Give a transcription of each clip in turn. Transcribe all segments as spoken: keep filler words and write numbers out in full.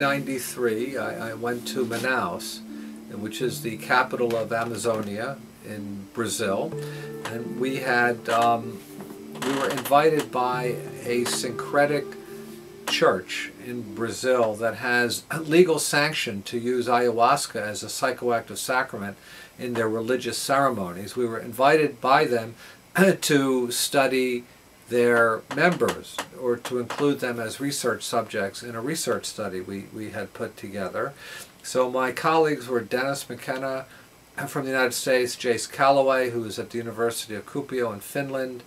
In nineteen ninety-three, I, I went to Manaus, which is the capital of Amazonia in Brazil, and we had um, we were invited by a syncretic church in Brazil that has legal sanction to use ayahuasca as a psychoactive sacrament in their religious ceremonies. We were invited by them to study their members, or to include them as research subjects in a research study we, we had put together. So my colleagues were Dennis McKenna from the United States, Jace Calloway, who is at the University of Kuopio in Finland,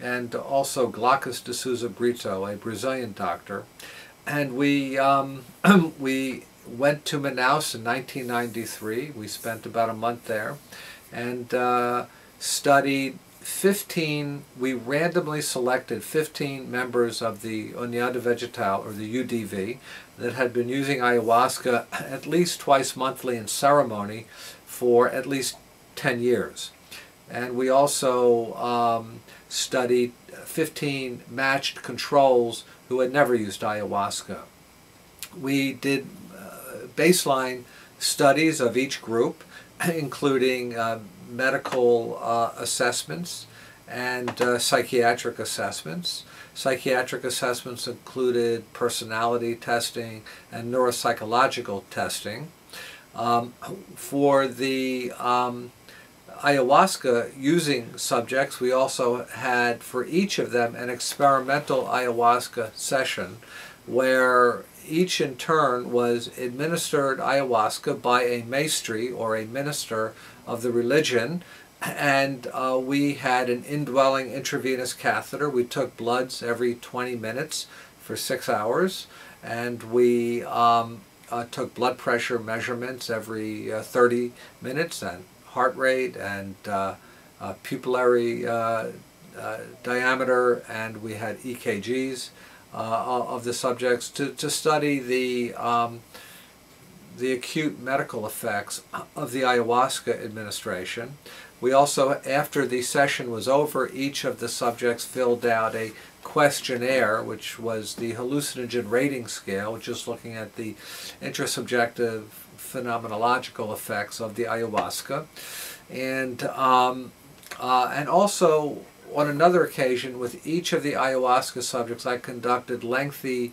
and also Glaucus de Souza Brito, a Brazilian doctor. And we, um, we went to Manaus in nineteen ninety-three. We spent about a month there and uh, studied fifteen, we randomly selected fifteen members of the União do Vegual, or the U D V, that had been using ayahuasca at least twice monthly in ceremony for at least ten years. And we also um, studied fifteen matched controls who had never used ayahuasca. We did uh, baseline studies of each group, including uh, medical uh, assessments and uh, psychiatric assessments. Psychiatric assessments included personality testing and neuropsychological testing. Um, for the um, ayahuasca using subjects, we also had for each of them an experimental ayahuasca session where each in turn was administered ayahuasca by a mestre, or a minister of the religion, and uh, we had an indwelling intravenous catheter. We took bloods every twenty minutes for six hours, and we um, uh, took blood pressure measurements every uh, thirty minutes, and heart rate, and uh, uh, pupillary uh, uh, diameter, and we had E K Gs uh, of the subjects to, to study the um, the acute medical effects of the ayahuasca administration. We also, after the session was over, each of the subjects filled out a questionnaire, which was the hallucinogen rating scale, just looking at the intersubjective phenomenological effects of the ayahuasca. And, um, uh, and also, on another occasion, with each of the ayahuasca subjects, I conducted lengthy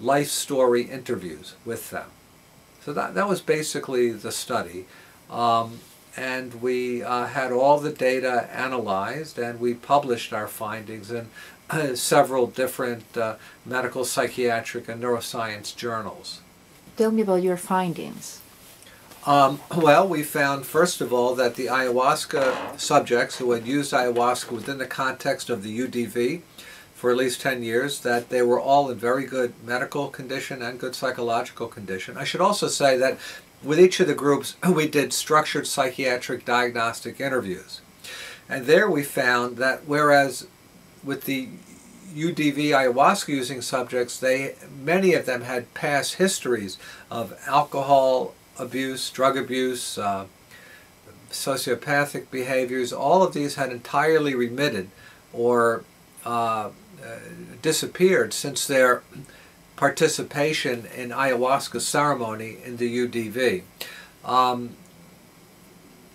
life story interviews with them. So that, that was basically the study, um, and we uh, had all the data analyzed, and we published our findings in uh, several different uh, medical, psychiatric, and neuroscience journals. Tell me about your findings. Um, well, we found, first of all, that the ayahuasca subjects who had used ayahuasca within the context of the U D V for at least ten years, that they were all in very good medical condition and good psychological condition. I should also say that with each of the groups, we did structured psychiatric diagnostic interviews. And there we found that whereas with the U D V ayahuasca using subjects, they many of them had past histories of alcohol abuse, drug abuse, uh, sociopathic behaviors. All of these had entirely remitted or uh, Uh, disappeared since their participation in ayahuasca ceremony in the U D V. Um,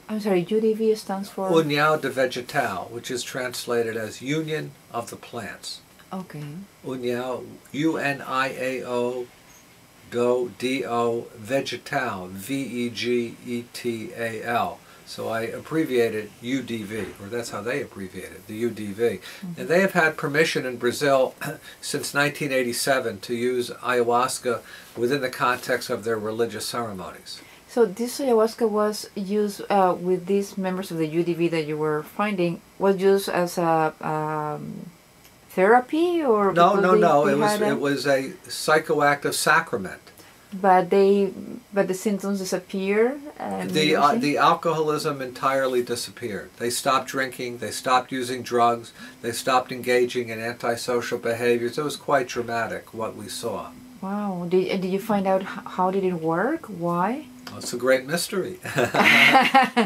I'm sorry, U D V stands for? União do Vegual, which is translated as Union of the Plants. Okay. União, U N I A O, do, D O, Vegetal, V E G E T A L. So I abbreviated U D V, or that's how they abbreviated, the U D V. Mm-hmm. And they have had permission in Brazil since nineteen eighty-seven to use ayahuasca within the context of their religious ceremonies. So this ayahuasca was used uh, with these members of the U D V that you were finding, was used as a um, therapy? Or no, no, they, no, they it, was, a... it was a psychoactive sacrament. But they, but the symptoms disappear. And the uh, the alcoholism entirely disappeared. They stopped drinking. They stopped using drugs. They stopped engaging in antisocial behaviors. It was quite dramatic what we saw. Wow! Did did you find out how did it work? Why? Well, it's a great mystery.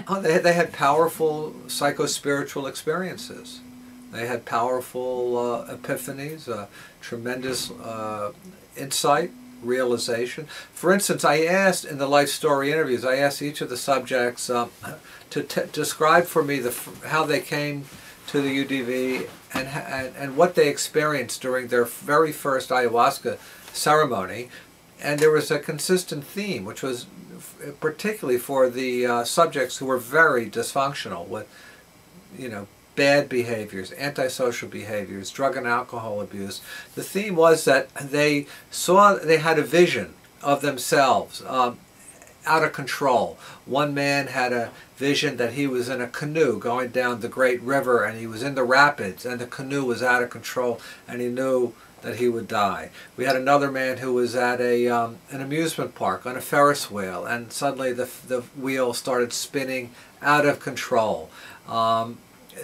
oh, they they had powerful psychospiritual experiences. They had powerful uh, epiphanies, uh, tremendous uh, insight. realization. For instance, I asked in the life story interviews, I asked each of the subjects uh, to t describe for me the, how they came to the U D V and, and, and what they experienced during their very first ayahuasca ceremony. And there was a consistent theme, which was particularly for the uh, subjects who were very dysfunctional with, you know, bad behaviors, antisocial behaviors, drug and alcohol abuse. The theme was that they saw, they had a vision of themselves um, out of control. One man had a vision that he was in a canoe going down the great river and he was in the rapids and the canoe was out of control and he knew that he would die. We had another man who was at a um, an amusement park on a Ferris wheel and suddenly the, the wheel started spinning out of control. Um,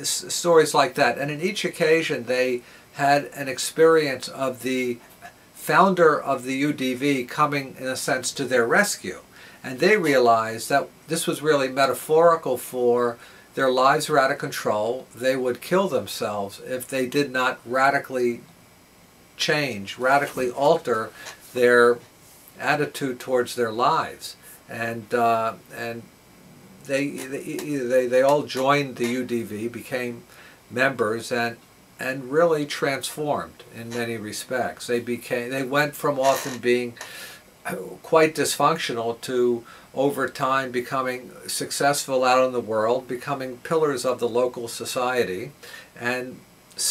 stories like that, and in each occasion they had an experience of the founder of the U D V coming in a sense to their rescue, and they realized that this was really metaphorical for their lives were out of control, they would kill themselves if they did not radically change, radically alter their attitude towards their lives, and uh, and They, they, they, they all joined the U D V, became members, and, and really transformed in many respects. They, became, they went from often being quite dysfunctional to, over time, becoming successful out in the world, becoming pillars of the local society, and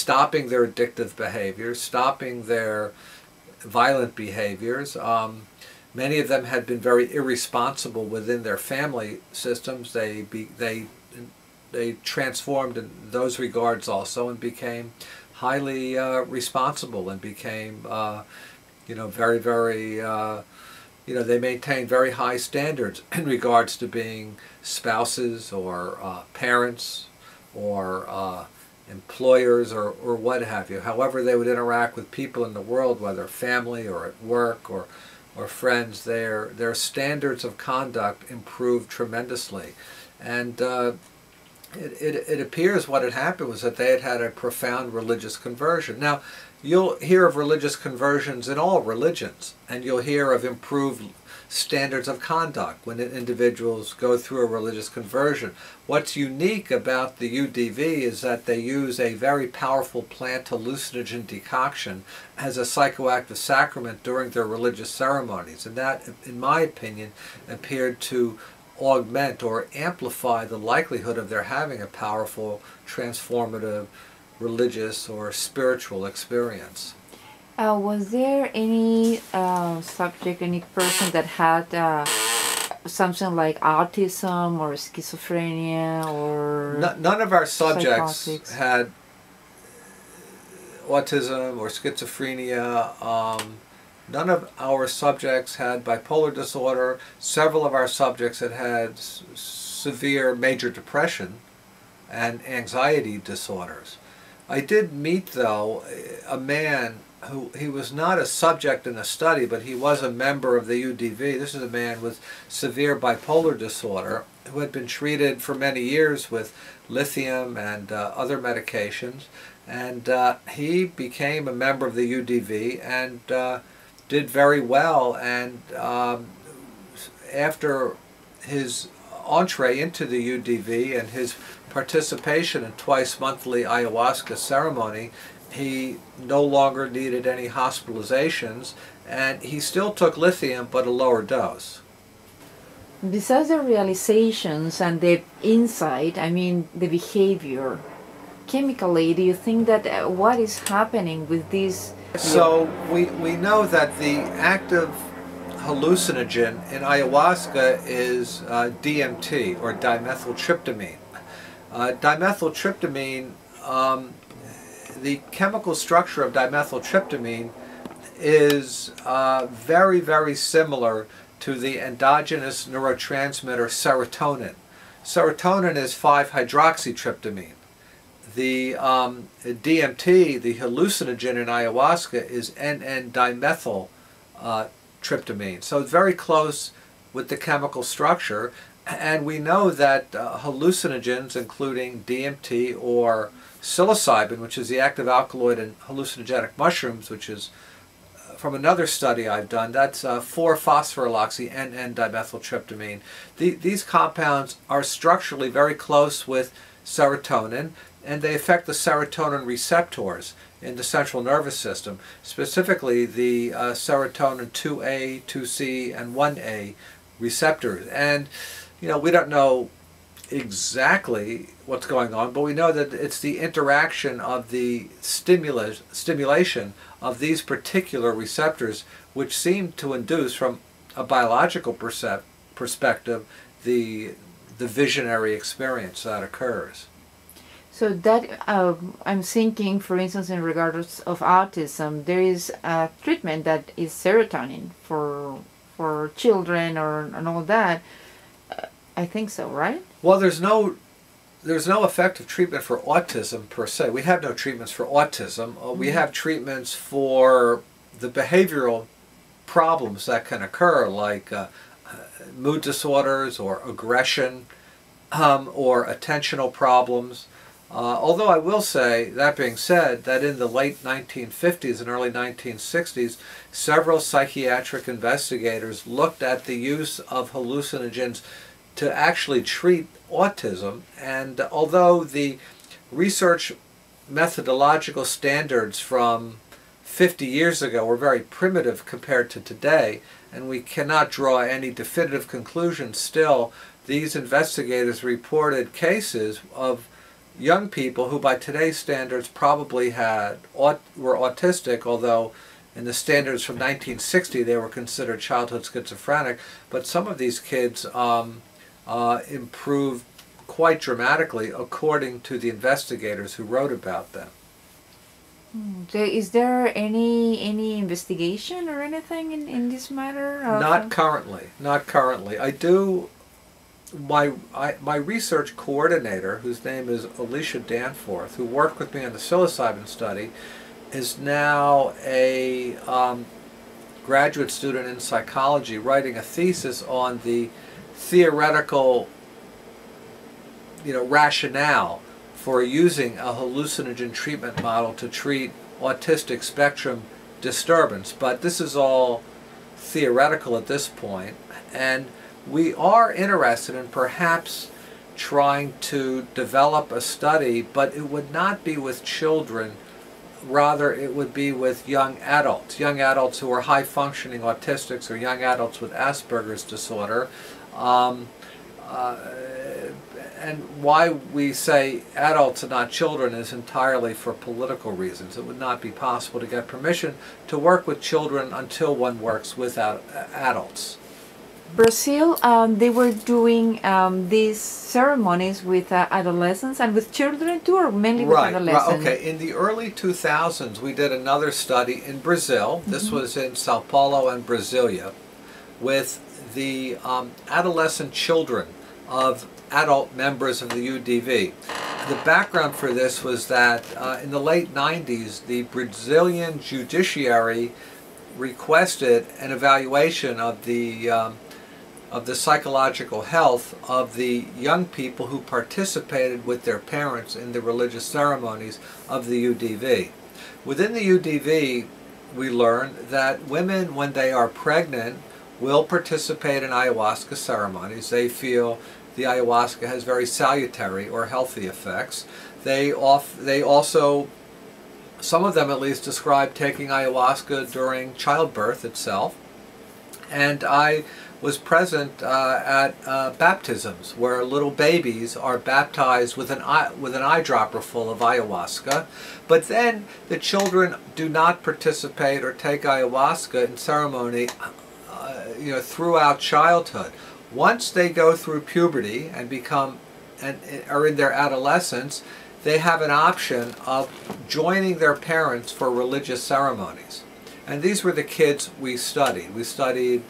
stopping their addictive behaviors, stopping their violent behaviors. Um, Many of them had been very irresponsible within their family systems. They be, they they transformed in those regards also and became highly uh, responsible and became uh, you know very very uh, you know they maintained very high standards in regards to being spouses or uh, parents or uh, employers or or what have you. However, they would interact with people in the world, whether family or at work or or friends, their, their standards of conduct improved tremendously. And uh, it, it, it appears what had happened was that they had had a profound religious conversion. Now, you'll hear of religious conversions in all religions, and you'll hear of improved standards of conduct when individuals go through a religious conversion. What's unique about the U D V is that they use a very powerful plant hallucinogen decoction as a psychoactive sacrament during their religious ceremonies, and that, in my opinion, appeared to augment or amplify the likelihood of their having a powerful transformative religious or spiritual experience. Uh, was there any uh, subject, any person that had uh, something like autism or schizophrenia or... No, none of our subjects psychotics. had autism or schizophrenia. Um, none of our subjects had bipolar disorder. Several of our subjects had had s severe major depression and anxiety disorders. I did meet, though, a man who, he was not a subject in the study, but he was a member of the U D V. This is a man with severe bipolar disorder who had been treated for many years with lithium and uh, other medications, and uh, he became a member of the U D V and uh, did very well, and um, after his entree into the U D V and his participation in twice monthly ayahuasca ceremony, he no longer needed any hospitalizations, and he still took lithium but a lower dose. Besides the realizations and the insight, I mean the behavior, chemically, do you think that uh, what is happening with these? So we, we know that the active hallucinogen in ayahuasca is uh, D M T or dimethyltryptamine. Uh, dimethyltryptamine um, The chemical structure of dimethyltryptamine is uh, very, very similar to the endogenous neurotransmitter serotonin. Serotonin is five hydroxytryptamine. The um, D M T, the hallucinogen in ayahuasca, is N N-dimethyltryptamine. Uh, so it's very close with the chemical structure. And we know that uh, hallucinogens, including D M T or psilocybin, which is the active alkaloid in hallucinogenic mushrooms, which is from another study I've done, that's uh, four-phosphoryloxy, N,N-dimethyltryptamine. The, these compounds are structurally very close with serotonin, and they affect the serotonin receptors in the central nervous system, specifically the uh, serotonin two A, two C, and one A receptors. And, you know, we don't know exactly what's going on, but we know that it's the interaction of the stimulus, stimulation of these particular receptors which seem to induce, from a biological percep perspective, the, the visionary experience that occurs. So that, uh, I'm thinking, for instance, in regards of autism, there is a treatment that is serotonin for, for children or, and all that. Uh, I think so, right? Well, there's no, there's no effective treatment for autism per se. We have no treatments for autism. Mm-hmm. We have treatments for the behavioral problems that can occur, like uh, mood disorders or aggression um, or attentional problems. Uh, although I will say, that being said, that in the late nineteen fifties and early nineteen sixties, several psychiatric investigators looked at the use of hallucinogens to actually treat autism. And although the research methodological standards from fifty years ago were very primitive compared to today, and we cannot draw any definitive conclusions, still, these investigators reported cases of young people who by today's standards probably had aut were autistic, although in the standards from nineteen sixty they were considered childhood schizophrenic, but some of these kids um, uh, improved quite dramatically according to the investigators who wrote about them. Is there any any investigation or anything in, in this matter? Not currently. Not currently. I do My, I, my research coordinator, whose name is Alicia Danforth, who worked with me on the psilocybin study, is now a um, graduate student in psychology writing a thesis on the theoretical, you know, rationale for using a hallucinogen treatment model to treat autistic spectrum disturbance. But this is all theoretical at this point, and we are interested in perhaps trying to develop a study, but it would not be with children. Rather, it would be with young adults, young adults who are high-functioning autistics or young adults with Asperger's disorder. Um, uh, and why we say adults and not children is entirely for political reasons. It would not be possible to get permission to work with children until one works with ad adults. Brazil, um, they were doing um, these ceremonies with uh, adolescents and with children too, or mainly with right, adolescents? Right, okay. In the early two thousands, we did another study in Brazil. This mm-hmm. was in Sao Paulo and Brasilia, with the um, adolescent children of adult members of the U D V. The background for this was that uh, in the late nineties, the Brazilian judiciary requested an evaluation of the um, of the psychological health of the young people who participated with their parents in the religious ceremonies of the U D V. Within the U D V, we learned that women, when they are pregnant, will participate in ayahuasca ceremonies. They feel the ayahuasca has very salutary or healthy effects. They, off, they also, some of them at least, describe taking ayahuasca during childbirth itself. And I was present uh, at uh, baptisms where little babies are baptized with an, eye, with an eyedropper full of ayahuasca. But then the children do not participate or take ayahuasca in ceremony uh, you know, throughout childhood. Once they go through puberty and become and are in their adolescence, they have an option of joining their parents for religious ceremonies. And these were the kids we studied. We studied,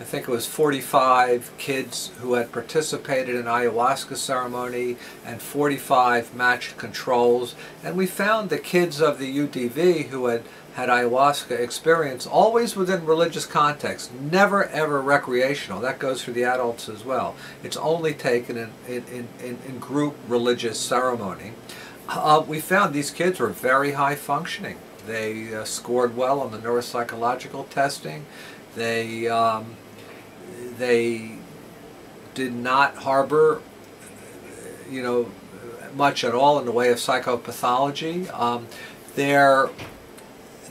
I think it was forty-five kids who had participated in ayahuasca ceremony and forty-five matched controls. And we found the kids of the U D V who had had ayahuasca experience always within religious context, never ever recreational. That goes for the adults as well. It's only taken in, in, in, in group religious ceremony. Uh, we found these kids were very high functioning. They uh, scored well on the neuropsychological testing. They, um, they did not harbor, you know, much at all in the way of psychopathology. Um, their,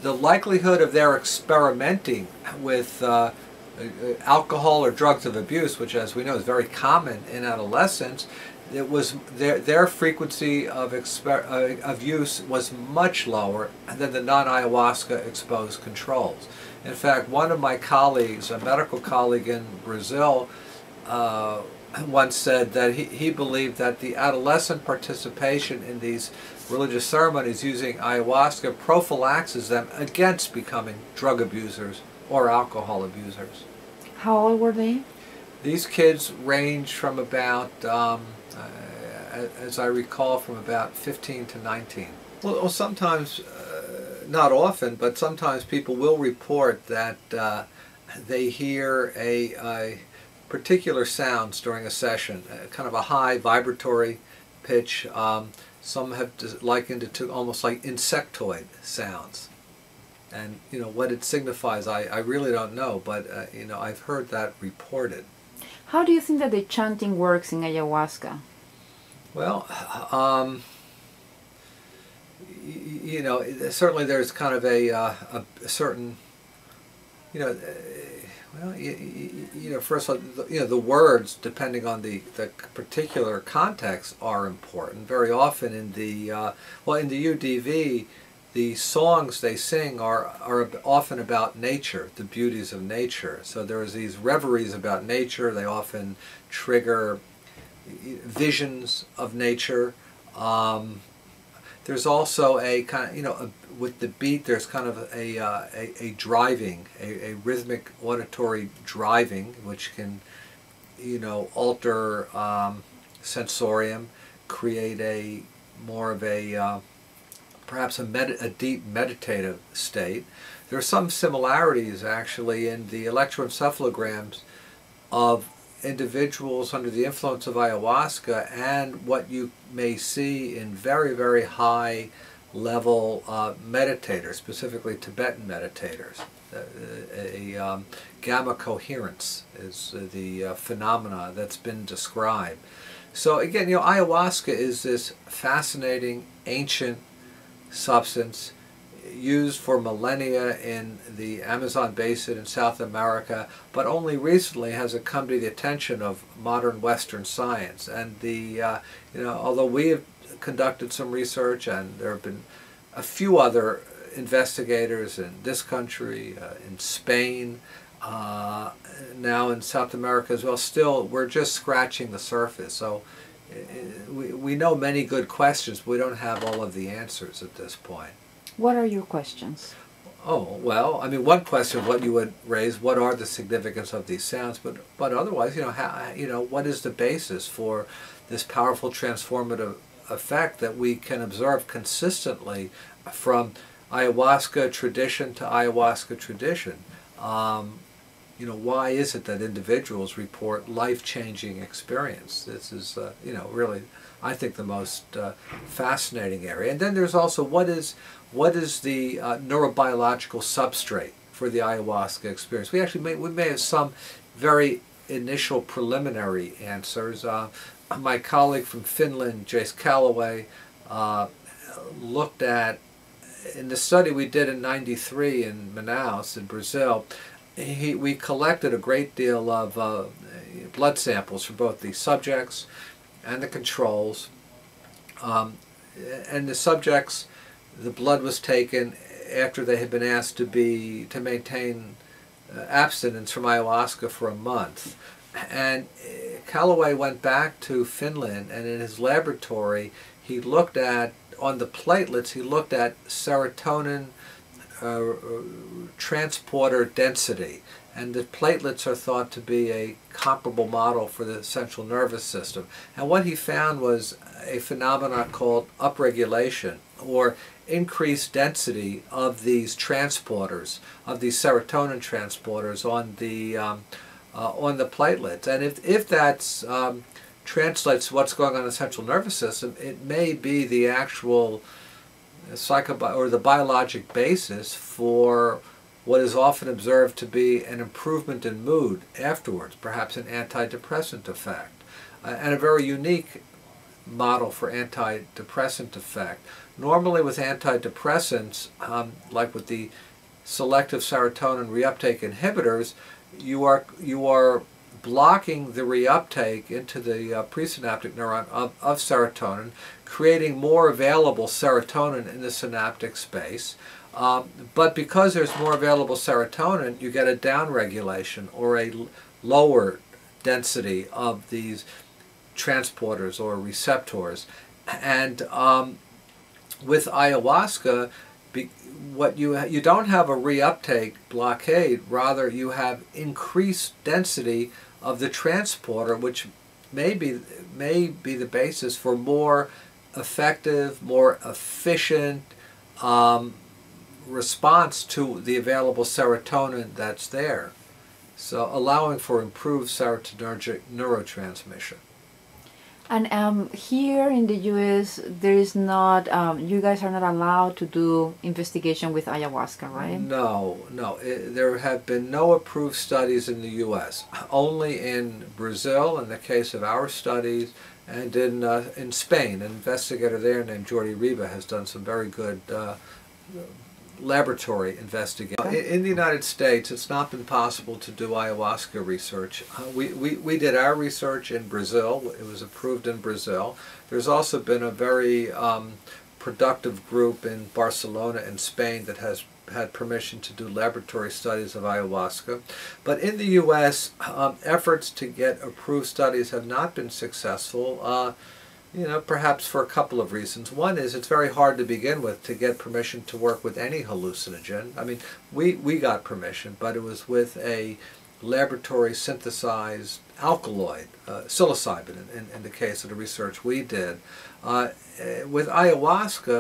the likelihood of their experimenting with uh, alcohol or drugs of abuse, which as we know is very common in adolescence, it was their, their frequency of, exper uh, of use was much lower than the non-ayahuasca exposed controls. In fact, one of my colleagues, a medical colleague in Brazil, uh, once said that he, he believed that the adolescent participation in these religious ceremonies using ayahuasca prophylaxes them against becoming drug abusers or alcohol abusers. How old were they? These kids range from about, um, uh, as I recall, from about fifteen to nineteen. Well, well sometimes, uh, not often, but sometimes people will report that uh, they hear a, a particular sounds during a session, uh, kind of a high vibratory pitch. Um, some have likened it to almost like insectoid sounds. And, you know, what it signifies, I, I really don't know, but, uh, you know, I've heard that reported. How do you think that the chanting works in ayahuasca? Well, um, you know, certainly there's kind of a, uh, a certain, you know, well, you, you know, first of all, you know, the words, depending on the, the particular context, are important. Very often in the, uh, well, in the U D V, the songs they sing are, are often about nature, the beauties of nature. So there is these reveries about nature. They often trigger visions of nature. Um, there's also a kind of, you know, a, with the beat, there's kind of a, uh, a, a driving, a, a rhythmic auditory driving, which can, you know, alter um, sensorium, create a more of a... Uh, perhaps a, med a deep meditative state. There are some similarities actually in the electroencephalograms of individuals under the influence of ayahuasca and what you may see in very, very high level uh, meditators, specifically Tibetan meditators. A, a, a um, gamma coherence is the uh, phenomena that's been described. So again, you know, ayahuasca is this fascinating ancient substance used for millennia in the Amazon basin in South America, but only recently has it come to the attention of modern Western science. And the uh, you know, although we have conducted some research, and there have been a few other investigators in this country, uh, in Spain, uh, now in South America as well, still we're just scratching the surface. So We, we know many good questions, but we don't have all of the answers at this point. What are your questions? Oh, well, I mean, one question, what you would raise, what are the significance of these sounds? But, but otherwise, you know, how, you know, what is the basis for this powerful transformative effect that we can observe consistently from ayahuasca tradition to ayahuasca tradition? Um, You know, why is it that individuals report life-changing experience? This is, uh, you know, really, I think, the most uh, fascinating area. And then there's also what is what is the uh, neurobiological substrate for the ayahuasca experience? We actually may we may have some very initial preliminary answers. Uh, my colleague from Finland, Jace Calloway, uh, looked at in the study we did in ninety-three in Manaus, in Brazil. He, we collected a great deal of uh, blood samples for both the subjects and the controls. Um, and the subjects, the blood was taken after they had been asked to be to maintain uh, abstinence from ayahuasca for a month. And Calloway went back to Finland, and in his laboratory, he looked at on the platelets. He looked at serotonin. Uh, transporter density, and the platelets are thought to be a comparable model for the central nervous system. And what he found was a phenomenon called upregulation, or increased density of these transporters, of these serotonin transporters on the um, uh, on the platelets. And if if that's um, translates to what's going on in the central nervous system, it may be the actual psychobi or the biologic basis for what is often observed to be an improvement in mood afterwards, perhaps an antidepressant effect, uh, and a very unique model for antidepressant effect. Normally with antidepressants, um, like with the selective serotonin reuptake inhibitors, you are, you are blocking the reuptake into the uh, presynaptic neuron of, of serotonin, creating more available serotonin in the synaptic space. Um, but because there's more available serotonin, you get a downregulation or a l lower density of these transporters or receptors. And um, with ayahuasca, be, what you ha you don't have a reuptake blockade, rather you have increased density of the transporter, which may be, may be the basis for more effective, more efficient um, response to the available serotonin that's there, so allowing for improved serotonergic neurotransmission. And um, here in the U S there is not, um, you guys are not allowed to do investigation with ayahuasca, right? No, no. It, there have been no approved studies in the U S, only in Brazil in the case of our studies, and in, uh, in Spain. An investigator there named Jordi Riba has done some very good uh, laboratory investigation. In, in the United States, it's not been possible to do ayahuasca research. Uh, we, we, we did our research in Brazil. It was approved in Brazil. There's also been a very um, productive group in Barcelona in Spain that has had permission to do laboratory studies of ayahuasca. But in the U S, um, efforts to get approved studies have not been successful. Uh, You know, perhaps for a couple of reasons. One is it's very hard to begin with to get permission to work with any hallucinogen. I mean, we, we got permission, but it was with a laboratory synthesized alkaloid, uh, psilocybin, in, in, in the case of the research we did. Uh, with ayahuasca,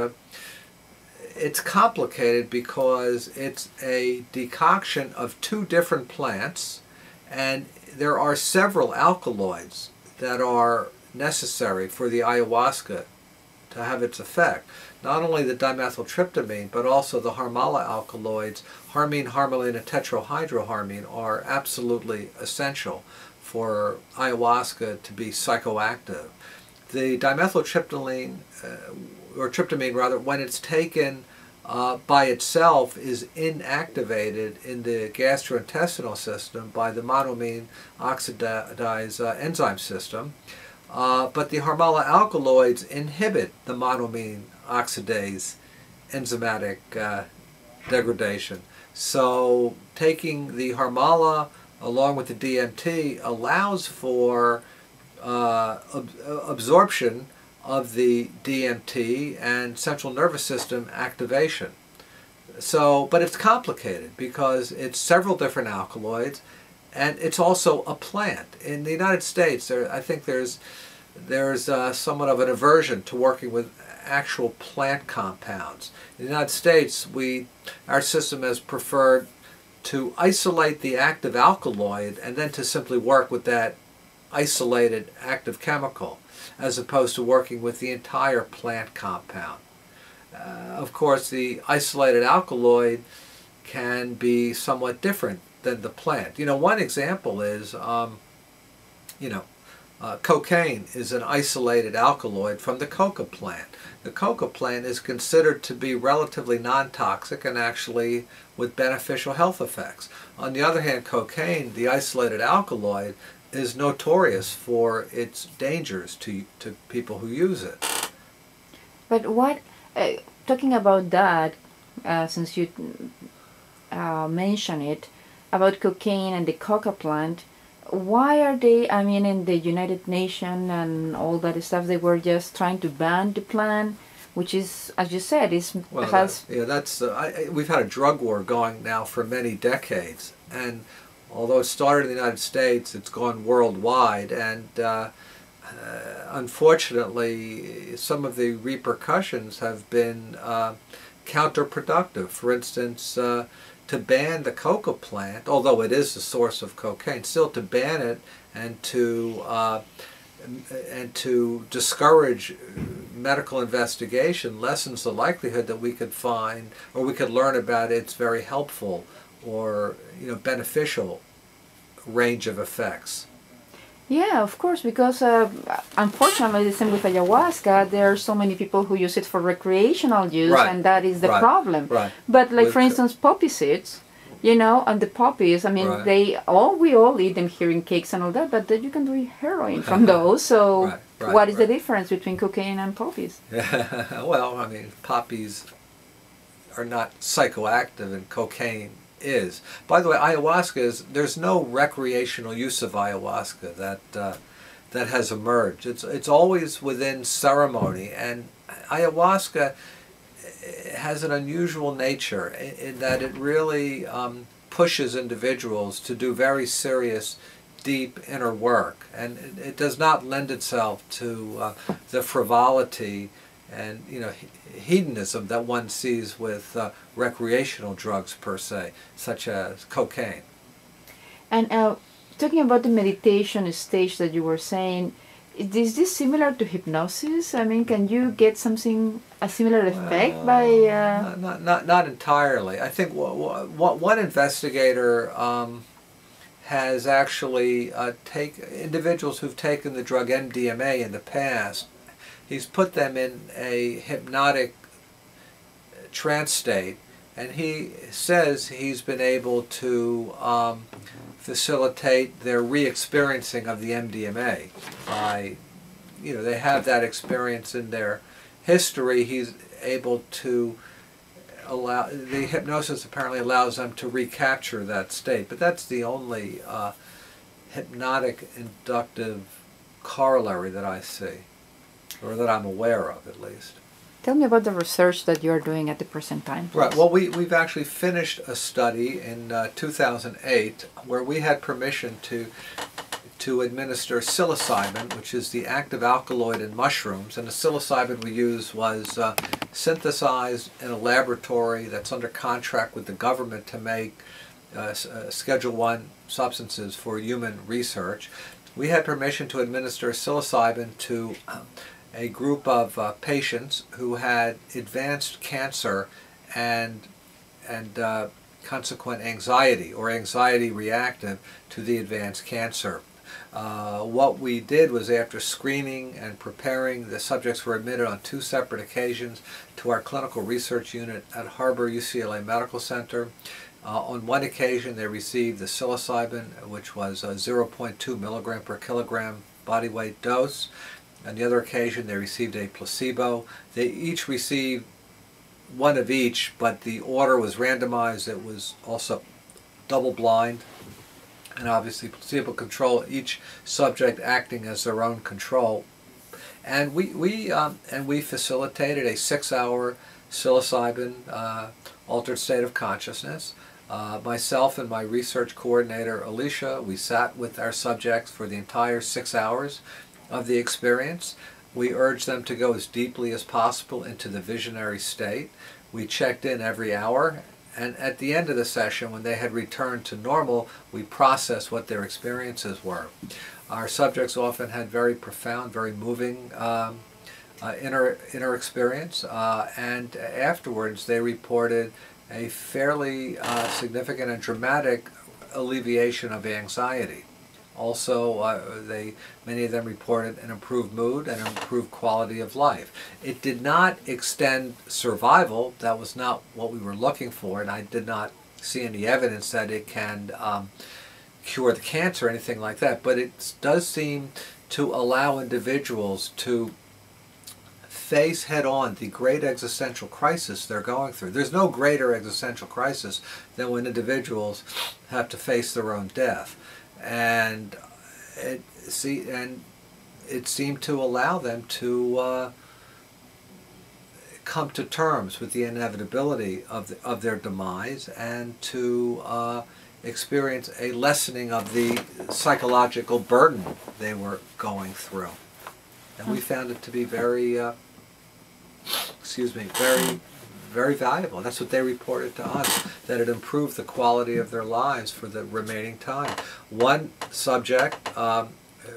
it's complicated because it's a decoction of two different plants, and there are several alkaloids that are necessary for the ayahuasca to have its effect. Not only the dimethyltryptamine, but also the harmala alkaloids, harmine, harmaline, and tetrahydroharmine, are absolutely essential for ayahuasca to be psychoactive. The dimethyltryptamine, uh, or tryptamine rather, when it's taken uh, by itself, is inactivated in the gastrointestinal system by the monoamine oxidase uh, enzyme system. Uh, but the harmala alkaloids inhibit the monoamine oxidase enzymatic uh, degradation. So taking the harmala along with the D M T allows for uh, ab absorption of the D M T and central nervous system activation. So, but it's complicated because it's several different alkaloids, and it's also a plant. In the United States, there, I think there's, there's uh, somewhat of an aversion to working with actual plant compounds. In the United States, we, our system has preferred to isolate the active alkaloid and then to simply work with that isolated active chemical, as opposed to working with the entire plant compound. Uh, of course, the isolated alkaloid can be somewhat different than the plant. You know, one example is, um, you know, uh, cocaine is an isolated alkaloid from the coca plant. The coca plant is considered to be relatively non-toxic and actually with beneficial health effects. On the other hand, cocaine, the isolated alkaloid, is notorious for its dangers to, to people who use it. But what, uh, talking about that, uh, since you uh, mentioned it, about cocaine and the coca plant, why are they, I mean, in the United Nations and all that stuff, they were just trying to ban the plant, which is, as you said, is well, has... That, yeah, that's, uh, I, we've had a drug war going now for many decades, and although it started in the United States, it's gone worldwide, and uh, uh, unfortunately, some of the repercussions have been uh, counterproductive. For instance, uh, to ban the coca plant, although it is the source of cocaine, still to ban it and to uh, and to discourage medical investigation lessens the likelihood that we could find or we could learn about its very helpful or, you know, beneficial range of effects. Yeah, of course, because uh, unfortunately, the same with ayahuasca, there are so many people who use it for recreational use, right. and that is the right. problem. Right. But like, with for instance, poppy seeds, you know, and the poppies, I mean, right. they all, we all eat them here in cakes and all that, but then you can do heroin from those, so right. Right. what is right. the difference between cocaine and poppies? Well, I mean, poppies are not psychoactive and cocaine is. By the way, ayahuasca is, there's no recreational use of ayahuasca that uh, that has emerged. It's, it's always within ceremony, and ayahuasca has an unusual nature in, in that it really um, pushes individuals to do very serious, deep inner work, and it, it does not lend itself to uh, the frivolity and, you know, hedonism that one sees with uh, recreational drugs per se, such as cocaine. And uh, talking about the meditation stage that you were saying, is this similar to hypnosis? I mean, can you get something, a similar effect uh, by... Uh... Not, not, not entirely. I think w w one investigator um, has actually uh, taken individuals who've taken the drug M D M A in the past. He's put them in a hypnotic trance state, and he says he's been able to um, facilitate their re-experiencing of the M D M A. By, you know, they have that experience in their history. He's able to allow, the hypnosis apparently allows them to recapture that state, but that's the only uh, hypnotic inductive corollary that I see, or that I'm aware of, at least. Tell me about the research that you're doing at the present time, please. Right. Well, we, we've actually finished a study in uh, two thousand eight where we had permission to, to administer psilocybin, which is the active alkaloid in mushrooms, and the psilocybin we used was uh, synthesized in a laboratory that's under contract with the government to make uh, uh, Schedule one substances for human research. We had permission to administer psilocybin to um, a group of uh, patients who had advanced cancer and, and uh, consequent anxiety, or anxiety reactive to the advanced cancer. Uh, what we did was, after screening and preparing, the subjects were admitted on two separate occasions to our clinical research unit at Harbor U C L A Medical Center. Uh, on one occasion, they received the psilocybin, which was a zero point two milligram per kilogram body weight dose. On the other occasion, they received a placebo. They each received one of each, but the order was randomized. It was also double-blind, and obviously placebo control, each subject acting as their own control. And we, we, um, and we facilitated a six-hour psilocybin uh, altered state of consciousness. Uh, myself and my research coordinator, Alicia, we sat with our subjects for the entire six hours of the experience. We urged them to go as deeply as possible into the visionary state. We checked in every hour, and at the end of the session, when they had returned to normal, we processed what their experiences were. Our subjects often had very profound, very moving um, uh, inner, inner experience, uh, and afterwards they reported a fairly uh, significant and dramatic alleviation of anxiety. Also, uh, they, many of them reported an improved mood and improved quality of life. It did not extend survival. That was not what we were looking for, and I did not see any evidence that it can um, cure the cancer or anything like that, but it does seem to allow individuals to face head-on the great existential crisis they're going through. There's no greater existential crisis than when individuals have to face their own death. And it see, and it seemed to allow them to uh, come to terms with the inevitability of the, of their demise, and to uh, experience a lessening of the psychological burden they were going through. And we found it to be very, uh, excuse me, very, very valuable. That's what they reported to us, that it improved the quality of their lives for the remaining time. One subject um,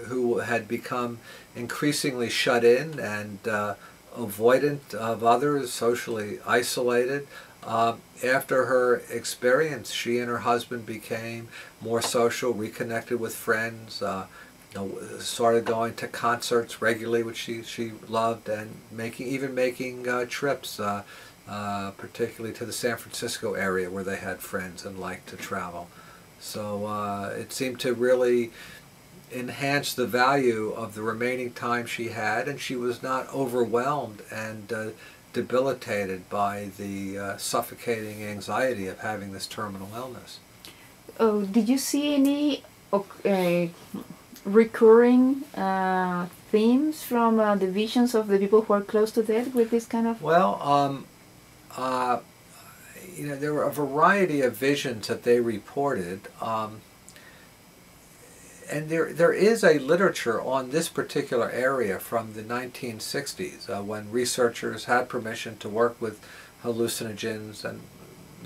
who had become increasingly shut in and uh, avoidant of others, socially isolated. Uh, after her experience, she and her husband became more social, reconnected with friends, uh, started going to concerts regularly, which she, she loved, and making even making uh, trips, uh, uh, particularly to the San Francisco area where they had friends and liked to travel. So uh, it seemed to really enhance the value of the remaining time she had, and she was not overwhelmed and uh, debilitated by the uh, suffocating anxiety of having this terminal illness. Oh, did you see any okay, recurring uh, themes from uh, the visions of the people who are close to death with this kind of? Well, um, uh, you know, there were a variety of visions that they reported. Um, And there, there is a literature on this particular area from the nineteen sixties uh, when researchers had permission to work with hallucinogens, and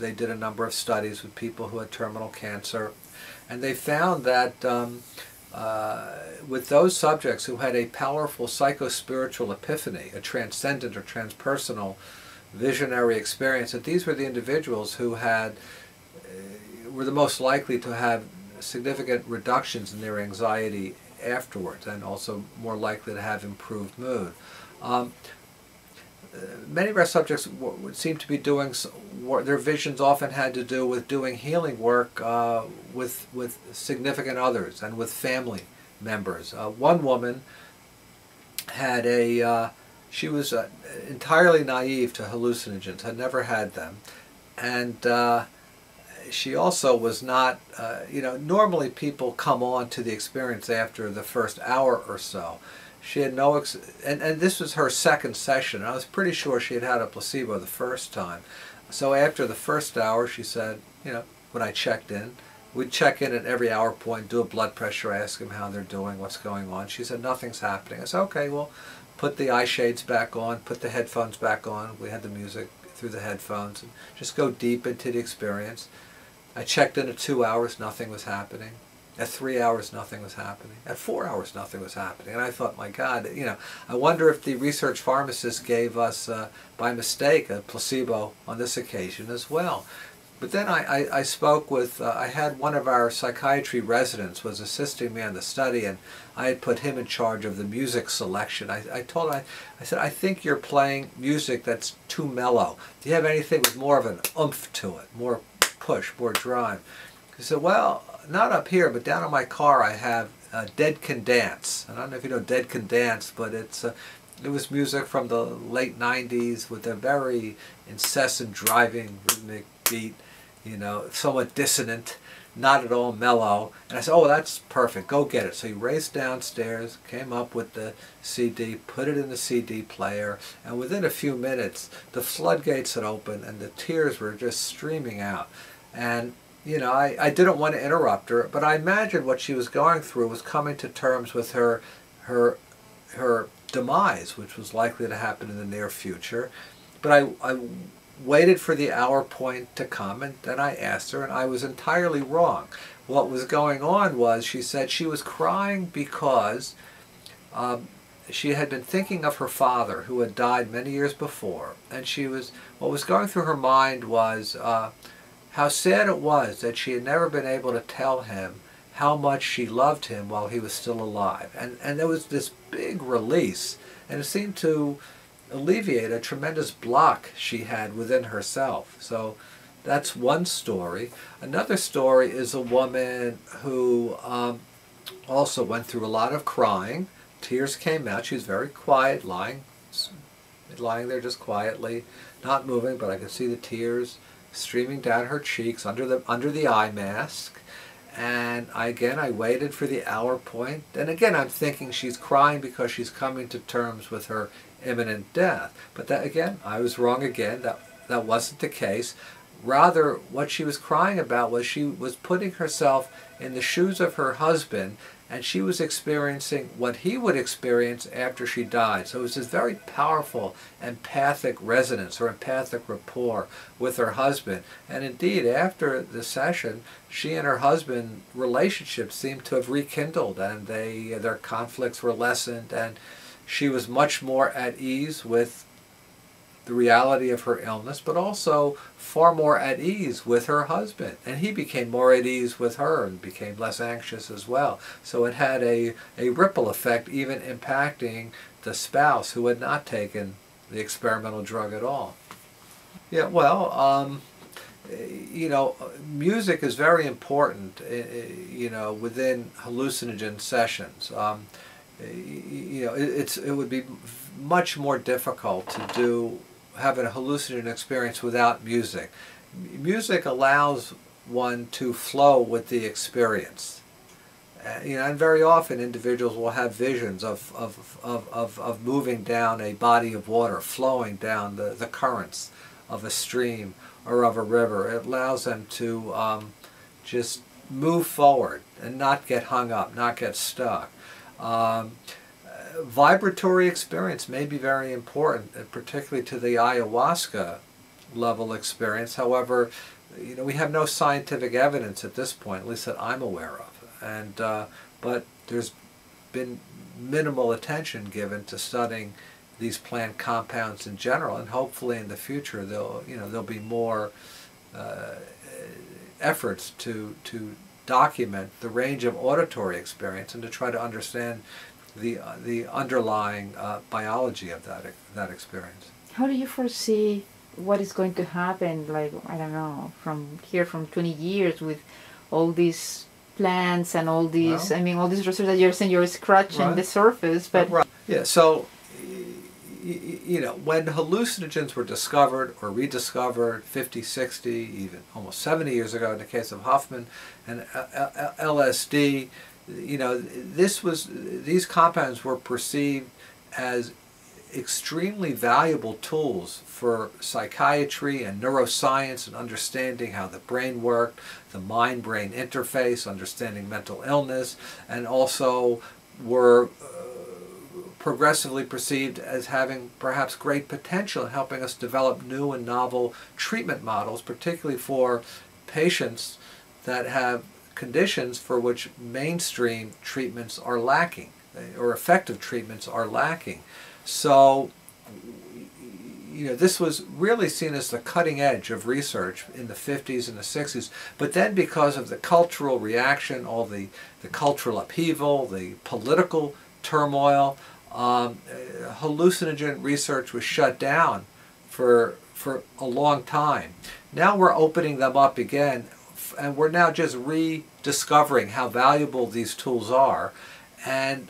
they did a number of studies with people who had terminal cancer. And they found that um, uh, with those subjects who had a powerful psychospiritual epiphany, a transcendent or transpersonal visionary experience, that these were the individuals who had, uh, were the most likely to have significant reductions in their anxiety afterwards, and also more likely to have improved mood. Um, many of our subjects would seem to be doing, their visions often had to do with doing healing work uh, with, with significant others and with family members. Uh, one woman had a, uh, she was uh, entirely naive to hallucinogens, had never had them, and uh, she also was not, uh, you know, normally people come on to the experience after the first hour or so. She had no, ex and, and this was her second session. I was pretty sure she had had a placebo the first time. So after the first hour, she said, you know, when I checked in, we'd check in at every hour point, do a blood pressure, ask them how they're doing, what's going on. She said, nothing's happening. I said, okay, well, put the eye shades back on, put the headphones back on. We had the music through the headphones, and just go deep into the experience. I checked in at two hours, nothing was happening. At three hours, nothing was happening. At four hours, nothing was happening. And I thought, my God, you know, I wonder if the research pharmacist gave us, uh, by mistake, a placebo on this occasion as well. But then I, I, I spoke with, uh, I had one of our psychiatry residents was assisting me on the study, and I had put him in charge of the music selection. I, I told him, I, I said, I think you're playing music that's too mellow. Do you have anything with more of an oomph to it, more push, more drive? He said, well, not up here, but down in my car I have uh, Dead Can Dance. And I don't know if you know Dead Can Dance, but it's uh, it was music from the late nineties with a very incessant, driving, rhythmic beat, you know, somewhat dissonant, not at all mellow. And I said, oh, that's perfect, go get it. So he raced downstairs, came up with the C D, put it in the C D player, and within a few minutes, the floodgates had opened and the tears were just streaming out. And, you know, I, I didn't want to interrupt her, but I imagined what she was going through was coming to terms with her, her, her demise, which was likely to happen in the near future. But I, I waited for the hour point to come, and then I asked her, and I was entirely wrong. What was going on was, she said she was crying because um, she had been thinking of her father, who had died many years before, and she was, what was going through her mind was, uh, how sad it was that she had never been able to tell him how much she loved him while he was still alive. And, and there was this big release, and it seemed to alleviate a tremendous block she had within herself. So that's one story. Another story is a woman who um, also went through a lot of crying. Tears came out. She was very quiet, lying, lying there just quietly, not moving, but I could see the tears streaming down her cheeks under the under the eye mask. And I, again, I waited for the hour point. And again, I'm thinking she's crying because she's coming to terms with her imminent death. But that, again, I was wrong again. That, that wasn't the case. Rather, what she was crying about was she was putting herself in the shoes of her husband, and she was experiencing what he would experience after she died. So it was this very powerful empathic resonance or empathic rapport with her husband. And indeed, after the session, she and her husband relationship seemed to have rekindled, and they, their conflicts were lessened, and she was much more at ease with the reality of her illness, but also far more at ease with her husband. And he became more at ease with her and became less anxious as well. So it had a, a ripple effect, even impacting the spouse who had not taken the experimental drug at all. Yeah, well, um, you know, music is very important, you know, within hallucinogen sessions. Um, you know, it's, it would be much more difficult to do, have a hallucinogen experience without music. Music allows one to flow with the experience. Uh, you know, and very often individuals will have visions of, of, of, of, of moving down a body of water, flowing down the, the currents of a stream or of a river. It allows them to um, just move forward and not get hung up, not get stuck. Um, vibratory experience may be very important, particularly to the ayahuasca level experience. However, you know, we have no scientific evidence at this point, at least that I'm aware of. And uh, but there's been minimal attention given to studying these plant compounds in general, and hopefully in the future there'll you know there'll be more uh, efforts to to document the range of auditory experience and to try to understand the uh, the underlying uh, biology of that that experience. How do you foresee what is going to happen? Like, I don't know, from here, from twenty years with all these plants and all these, well, I mean, all these research that you're saying you're scratching right. the surface, but right. yeah. So, you know, when hallucinogens were discovered or rediscovered fifty, sixty, even almost seventy years ago in the case of Hoffman and L S D, you know, this was, these compounds were perceived as extremely valuable tools for psychiatry and neuroscience and understanding how the brain worked, the mind-brain interface, understanding mental illness, and also were progressively perceived as having perhaps great potential in helping us develop new and novel treatment models, particularly for patients that have conditions for which mainstream treatments are lacking, or effective treatments are lacking. So, you know, this was really seen as the cutting edge of research in the fifties and the sixties, but then because of the cultural reaction, all the, the cultural upheaval, the political turmoil, um, hallucinogen research was shut down for, for a long time. Now we're opening them up again, and we're now just rediscovering how valuable these tools are. And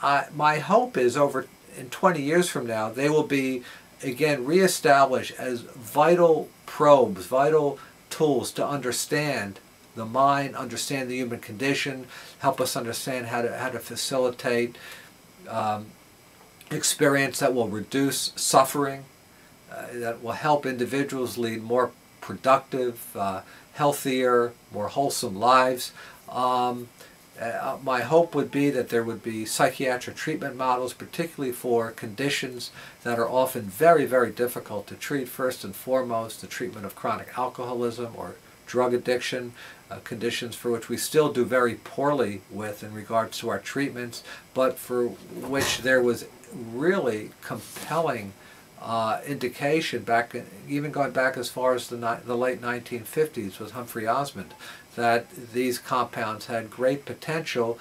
I, my hope is over in twenty years from now, they will be again reestablished as vital probes, vital tools to understand the mind, understand the human condition, help us understand how to, how to facilitate um, experience that will reduce suffering, uh, that will help individuals lead more productive, uh, healthier, more wholesome lives. Um, uh, my hope would be that there would be psychiatric treatment models, particularly for conditions that are often very, very difficult to treat. First and foremost, the treatment of chronic alcoholism or drug addiction, uh, conditions for which we still do very poorly with in regards to our treatments, but for which there was really compelling uh, indication back, in, even going back as far as the, the late nineteen fifties with Humphrey Osmond, that these compounds had great potential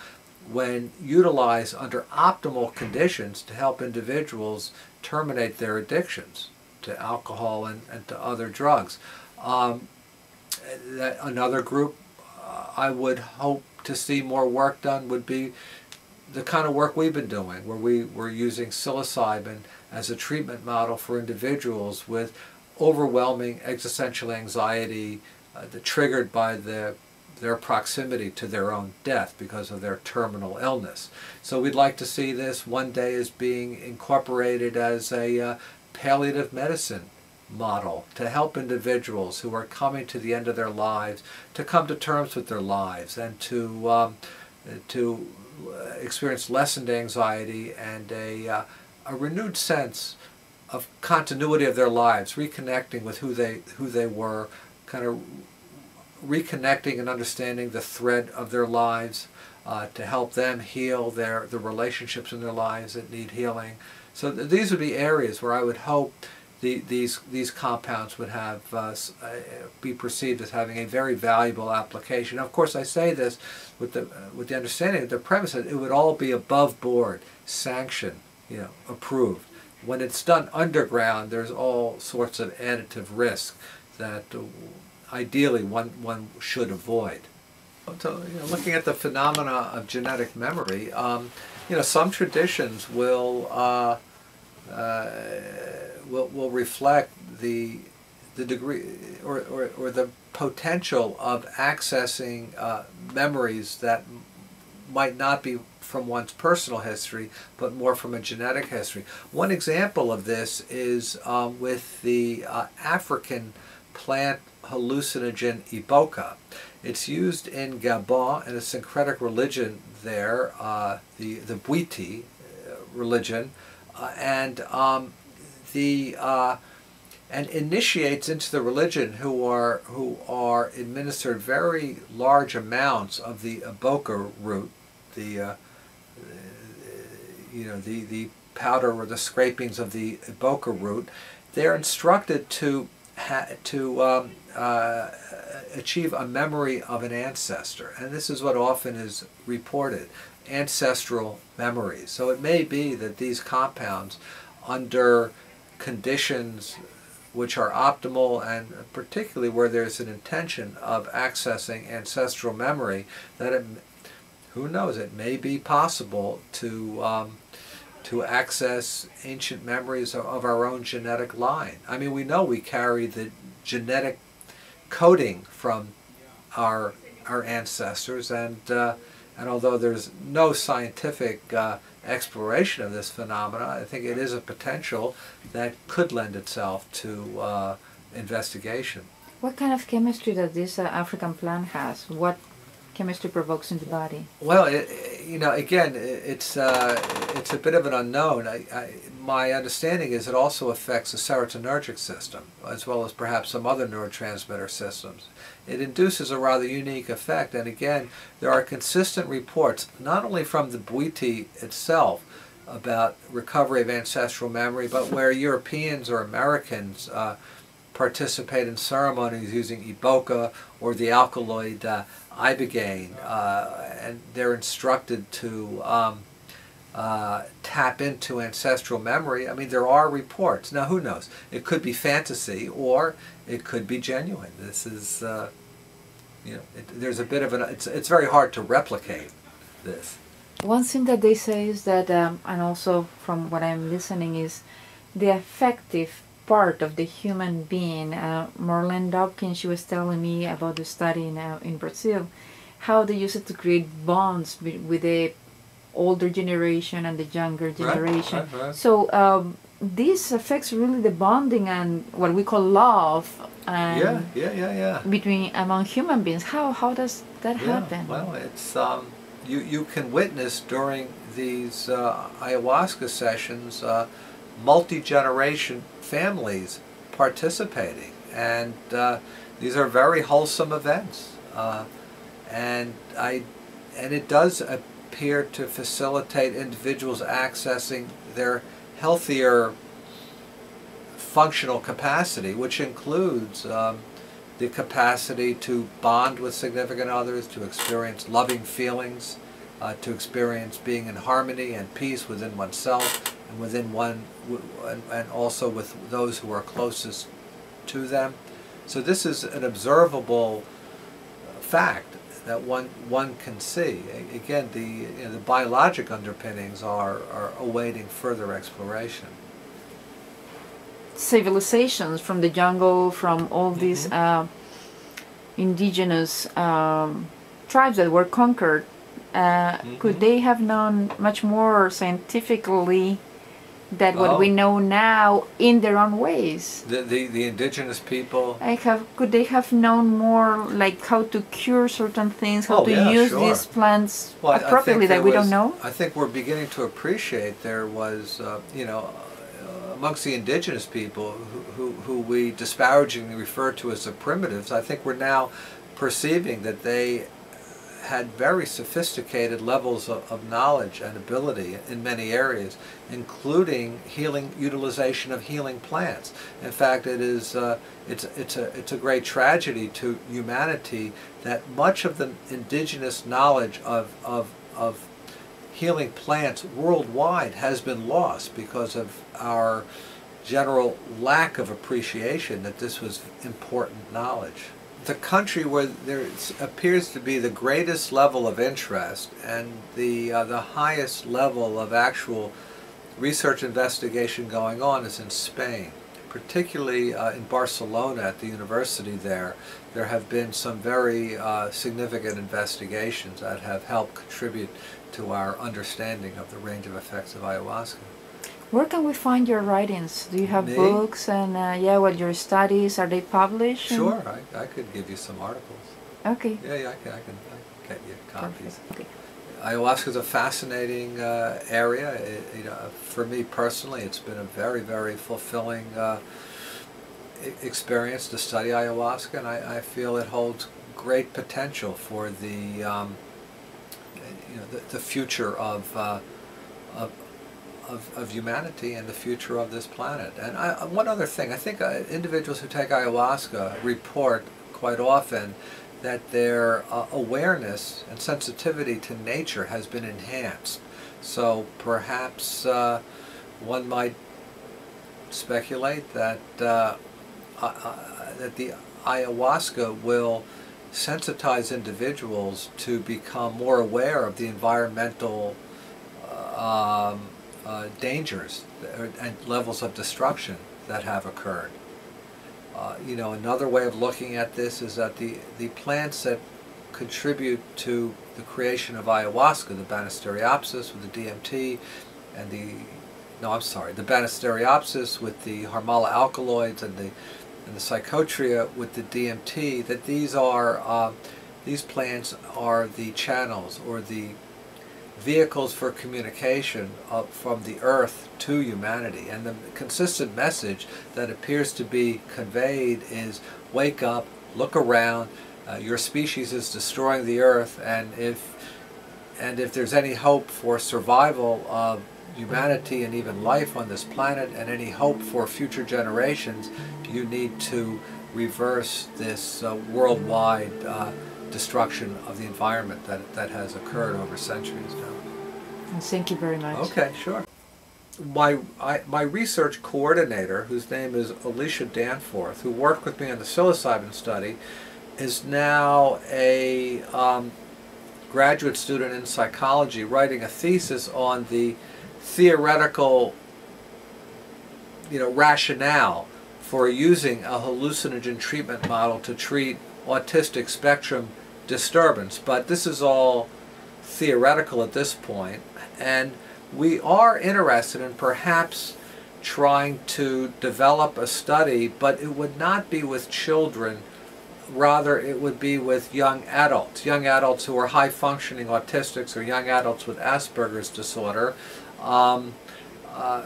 when utilized under optimal conditions to help individuals terminate their addictions to alcohol and, and to other drugs. Um, Another group uh, I would hope to see more work done would be the kind of work we've been doing, where we were using psilocybin as a treatment model for individuals with overwhelming existential anxiety uh, that triggered by the, their proximity to their own death because of their terminal illness. So we'd like to see this one day as being incorporated as a uh, palliative medicine model to help individuals who are coming to the end of their lives to come to terms with their lives and to um, to experience lessened anxiety and a, uh, a renewed sense of continuity of their lives, reconnecting with who they who they were, kind of reconnecting and understanding the thread of their lives uh, to help them heal their the relationships in their lives that need healing. So th these would be areas where I would hope the, these these compounds would have uh, be perceived as having a very valuable application. Now, of course, I say this with the uh, with the understanding that the premise that it would all be above board, sanctioned, you know, approved. When it's done underground, there's all sorts of additive risk that uh, ideally one one should avoid. So, you know, looking at the phenomena of genetic memory, um, you know, some traditions will uh, uh, will will reflect the the degree or or, or the potential of accessing uh, memories that might not be from one's personal history, but more from a genetic history. One example of this is um, with the uh, African plant hallucinogen Ibogaine. It's used in Gabon in a syncretic religion there, uh, the, the Bwiti religion, uh, and, um, the, uh, and initiates into the religion who are, who are administered very large amounts of the Ibogaine root, the, uh, you know, the, the powder or the scrapings of the Ibogaine root. They're instructed to Ha to um, uh, achieve a memory of an ancestor, and this is what often is reported, ancestral memories. So it may be that these compounds, under conditions which are optimal and particularly where there's an intention of accessing ancestral memory, that it, who knows, it may be possible to um, to access ancient memories of our own genetic line. I mean, we know we carry the genetic coding from our our ancestors, and uh, and although there's no scientific uh, exploration of this phenomena, I think it is a potential that could lend itself to uh, investigation. What kind of chemistry does this uh, African plant has? What chemistry provokes in the body? Well, it, you know, again, it's uh, it's a bit of an unknown. I, I, my understanding is it also affects the serotonergic system, as well as perhaps some other neurotransmitter systems. It induces a rather unique effect, and again, there are consistent reports, not only from the Bwiti itself, about recovery of ancestral memory, but where Europeans or Americans uh, participate in ceremonies using Ibogaine or the alkaloid uh, Ibogaine, uh, and they're instructed to um, uh, tap into ancestral memory. I mean, there are reports. Now, who knows? It could be fantasy, or it could be genuine. This is, uh, you know, it, there's a bit of an. It's it's very hard to replicate this. One thing that they say is that, um, and also from what I'm listening, is the affective part of the human being. Uh, Marlene Dobkin, she was telling me about the study in, uh, in Brazil, how they use it to create bonds with, with the older generation and the younger generation. Right, right, right. So um, this affects really the bonding and what we call love. And yeah, yeah, yeah, yeah. Between among human beings, how how does that yeah, happen? Well, it's um, you you can witness during these uh, ayahuasca sessions uh, multi-generation families participating, and uh, these are very wholesome events, uh, and I and it does appear to facilitate individuals accessing their healthier functional capacity, which includes um, the capacity to bond with significant others, to experience loving feelings, uh, to experience being in harmony and peace within oneself and within one and also with those who are closest to them. So this is an observable fact that one one can see. Again, the you know, the biologic underpinnings are, are awaiting further exploration. Civilizations from the jungle, from all these mm-hmm. uh, indigenous um, tribes that were conquered, uh, mm-hmm. could they have known much more scientifically than what oh. we know now in their own ways? The the, the indigenous people. I have, could they have known more, like how to cure certain things, how oh, to yeah, use sure. these plants well, appropriately that we was, don't know? I think we're beginning to appreciate there was, uh, you know, uh, amongst the indigenous people who, who, who we disparagingly refer to as the primitives, I think we're now perceiving that they had very sophisticated levels of, of knowledge and ability in many areas, including healing, utilization of healing plants. In fact, it is uh, it's it's a it's a great tragedy to humanity that much of the indigenous knowledge of of of healing plants worldwide has been lost because of our general lack of appreciation that this was important knowledge. The country where there appears to be the greatest level of interest and the, uh, the highest level of actual research investigation going on is in Spain, particularly uh, in Barcelona at the university there. There have been some very uh, significant investigations that have helped contribute to our understanding of the range of effects of ayahuasca. Where can we find your writings? Do you have Me? books and uh, yeah, well, your studies, are they published? Sure, I, I could give you some articles. Okay. Yeah, yeah, I can, I can, I can get you copies. Okay. Ayahuasca is a fascinating uh, area. It, you know, for me personally, it's been a very, very fulfilling uh, experience to study ayahuasca, and I, I feel it holds great potential for the um, you know the, the future of uh, of. Of, of humanity and the future of this planet. And I, one other thing, I think uh, individuals who take ayahuasca report quite often that their uh, awareness and sensitivity to nature has been enhanced. So perhaps uh, one might speculate that, uh, uh, uh, that the ayahuasca will sensitize individuals to become more aware of the environmental uh, um, Uh, dangers and levels of destruction that have occurred. Uh, you know, another way of looking at this is that the, the plants that contribute to the creation of ayahuasca, the Banisteriopsis with the D M T and the, no I'm sorry, the Banisteriopsis with the harmala alkaloids and the, and the Psychotria with the D M T, that these are, uh, these plants are the channels or the vehicles for communication up from the earth to humanity. And the consistent message that appears to be conveyed is wake up, look around, uh, your species is destroying the earth, and if, and if there's any hope for survival of humanity and even life on this planet and any hope for future generations, you need to reverse this uh, worldwide uh, destruction of the environment that, that has occurred over centuries now. Thank you very much. Okay, sure. My, I, my research coordinator, whose name is Alicia Danforth, who worked with me on the psilocybin study, is now a um, graduate student in psychology writing a thesis on the theoretical you know, rationale for using a hallucinogen treatment model to treat autistic spectrum disturbance, but this is all theoretical at this point, and we are interested in perhaps trying to develop a study, but it would not be with children, rather it would be with young adults, young adults who are high-functioning autistics or young adults with Asperger's disorder. Um, uh,